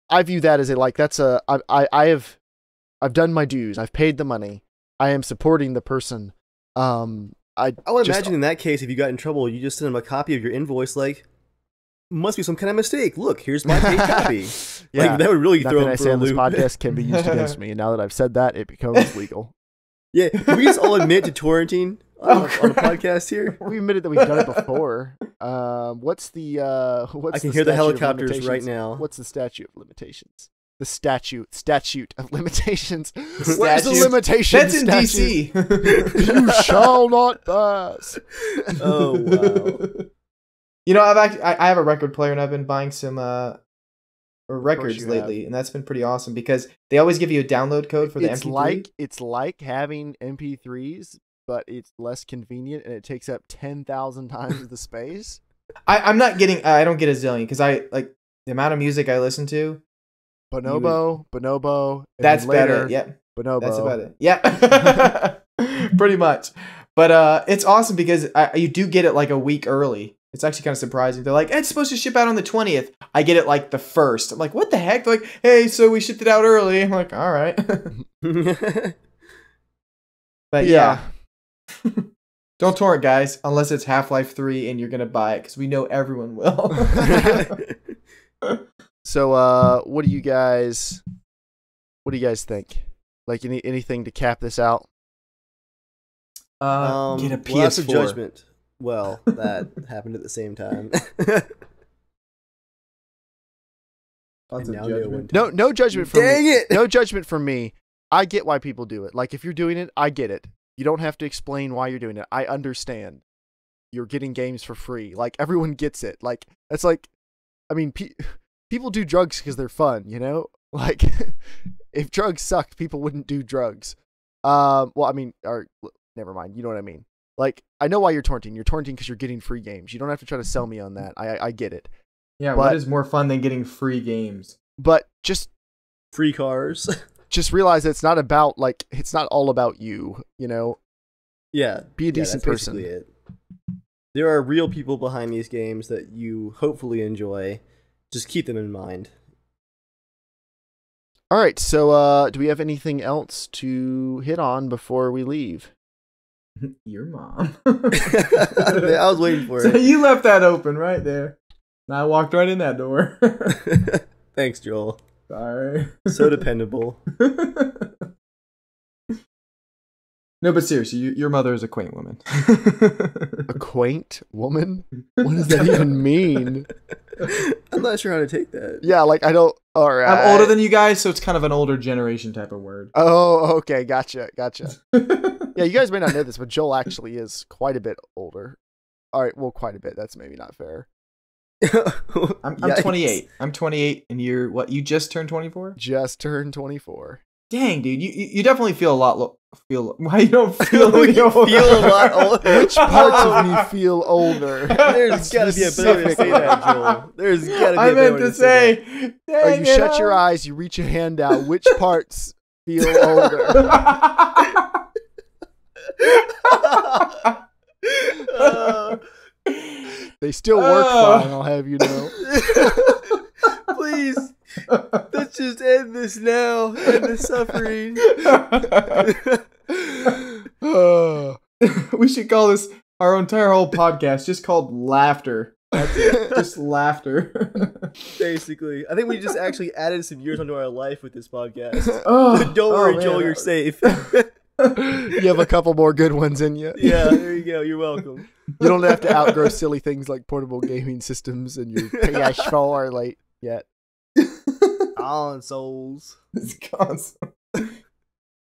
I view that as a like that's a I've done my dues. I've paid the money. I am supporting the person. I would imagine in that case, if you got in trouble, you just send them a copy of your invoice, like, must be some kind of mistake. Look, here's my paid copy. Yeah, like, that would really throw me. I say on this podcast can be used against me. And now that I've said that, it becomes legal. Yeah, we just all admit to torrenting on the podcast here. We admitted that we've done it before. What's I can hear the helicopters right now. What's the statute of limitations? The statute of limitations. Where's the limitation? That's in DC. You shall not pass. Oh wow. You know, I've actually, I have a record player, and I've been buying some records lately, and that's been pretty awesome because they always give you a download code for the MP3. It's like having MP3s, but it's less convenient, and it takes up 10,000 times the space. I'm not getting. I don't get a zillion because I like the amount of music I listen to. Bonobo. That's better. Yep. Bonobo. That's about it. Yeah. Pretty much. But it's awesome because you do get it like a week early. It's actually kind of surprising. They're like, it's supposed to ship out on the 20th. I get it like the 1st. I'm like, what the heck? They're like, hey, so we shipped it out early. I'm like, all right. But yeah. Don't torrent, guys, unless it's Half-Life 3 and you're going to buy it because we know everyone will. So, what do you guys think? Like, anything to cap this out? Get a PS4. Lots of judgment. Well, that happened at the same time. No judgment from me. Dang it! No judgment from me. I get why people do it. Like, if you're doing it, I get it. You don't have to explain why you're doing it. I understand. You're getting games for free. Like, everyone gets it. Like, that's like, I mean, people do drugs because they're fun, you know? Like, if drugs sucked, people wouldn't do drugs. Well, I mean, or, never mind. You know what I mean? Like, I know why you're torrenting. You're torrenting because you're getting free games. You don't have to try to sell me on that. I get it. Yeah, but what is more fun than getting free games? But just... free cars. Just realize that it's not about, like, it's not all about you, you know? Yeah. Be a decent person. That's basically it. There are real people behind these games that you hopefully enjoy. Just keep them in mind. All right, so do we have anything else to hit on before we leave? Your mom. I was waiting for it. So you left that open right there. And I walked right in that door. Thanks, Joel. Sorry. So dependable. No, but seriously, your mother is a quaint woman. A quaint woman? What does that even mean? I'm not sure how to take that. Yeah, like, I don't... All right. I'm older than you guys, so it's kind of an older generation type of word. Oh, okay. Gotcha. Yeah, you guys may not know this, but Joel actually is quite a bit older. All right, well, quite a bit. That's maybe not fair. I'm 28. I'm 28, and you're what? You just turned 24? Just turned 24. Dang, dude, you definitely feel a lot. Why you don't feel? Feel a lot older. Which parts of me feel older? There's gotta be a better way to say that, Joel. There's gotta be a better way to say that. Or you shut your eyes, you reach your hand out. Which parts feel older? They still work fine, I'll have you know. Please, let's just end this now. End the suffering. We should call this our entire whole podcast just called Laughter. That's it. Just laughter. Basically. I think we just actually added some years onto our life with this podcast. Don't worry, man, Joel, you're safe. You have a couple more good ones in you. Yeah, there you go. You're welcome. You don't have to outgrow silly things like portable gaming systems and your PS4 late yet. Consoles. It's console.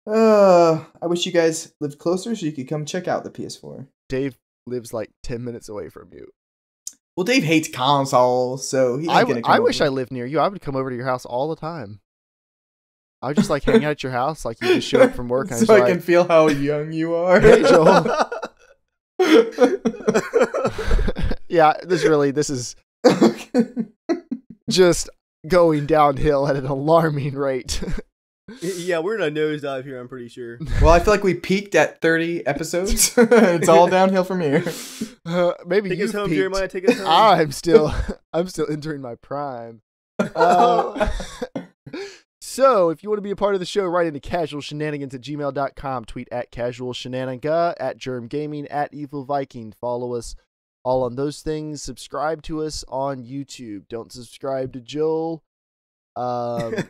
I wish you guys lived closer so you could come check out the PS4. Dave lives like 10 minutes away from you. Well, Dave hates consoles, so he's not gonna come over. I wish I lived near you. I would come over to your house all the time. I would just like hang out at your house, like you just show up from work. And so I can feel how young you are. Hey, Joel. Yeah, this is just going downhill at an alarming rate. Yeah, we're in a nosedive here, I'm pretty sure. Well, I feel like we peaked at 30 episodes. It's all downhill from here. Maybe take us home, Jeremiah. Take us home. I'm still entering my prime. So, if you want to be a part of the show, write into casualshenanigans@gmail.com. Tweet @casualshenaniga, @germgaming, @evilviking. Follow us all on those things. Subscribe to us on YouTube. Don't subscribe to Joel for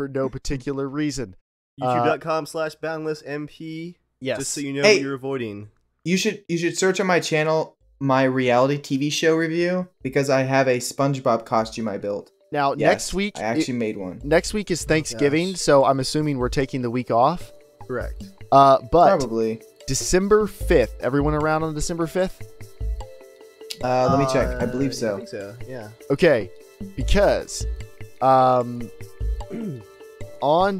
no particular reason. YouTube.com/boundlessmp. Yes. Just so you know what you're avoiding. You should search on my channel my reality TV show review, because I have a SpongeBob costume I built. Now, next week... I actually made one. Next week is Thanksgiving, so I'm assuming we're taking the week off. Correct. But... Probably. December 5th. Everyone around on December 5th? Let me check. I believe so. I think so, yeah. Okay. Because on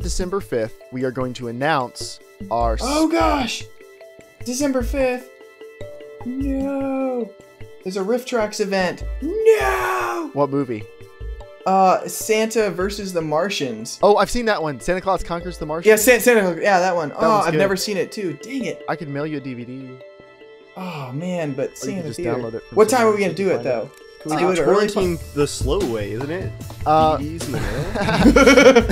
December 5th, we are going to announce our... Oh, gosh! December 5th. No! There's a Rift Tracks event. No! What movie? Santa versus the Martians. Oh, I've seen that one. Santa Claus Conquers the Martians. Yeah, Santa. Yeah, that one. Oh, I've never seen it too. Dang it. I could mail you a DVD. Oh man, but Santa. Just download it. What time are we gonna do it though? Can we do it early? The slow way, isn't it? DVDs in the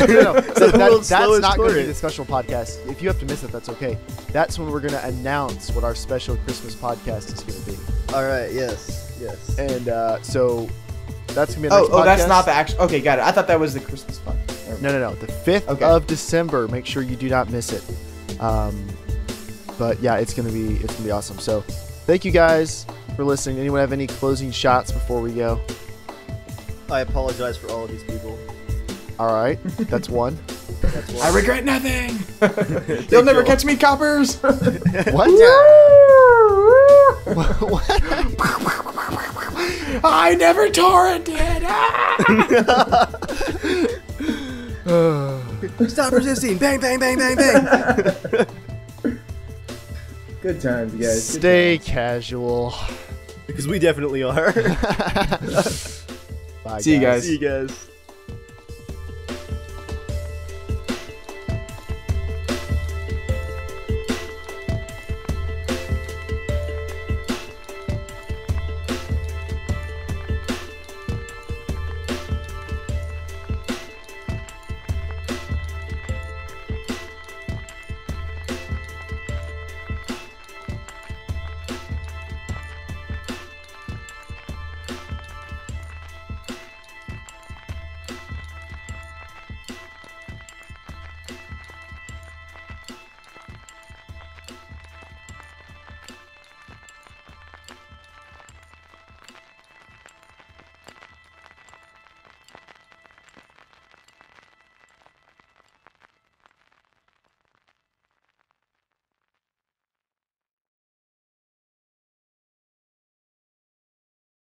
mail. No, so that's not going to be the special podcast. If you have to miss it, that's okay. That's when we're gonna announce what our special Christmas podcast is gonna be. All right. Yes. Yes. And so. That's gonna be next podcast. That's not the actual. Okay, got it. I thought that was the Christmas fun. No. The 5th of December. Make sure you do not miss it. But yeah, it's gonna be awesome. So, thank you guys for listening. Anyone have any closing shots before we go? I apologize for all of these people. All right, that's one. That's one. I regret nothing. You'll never catch me, coppers. What? What? I never torrented. Ah! Stop resisting! Bang! Bang! Bang! Bang! Bang! Good times, guys. Stay casual, because we definitely are. Bye, guys. See you guys.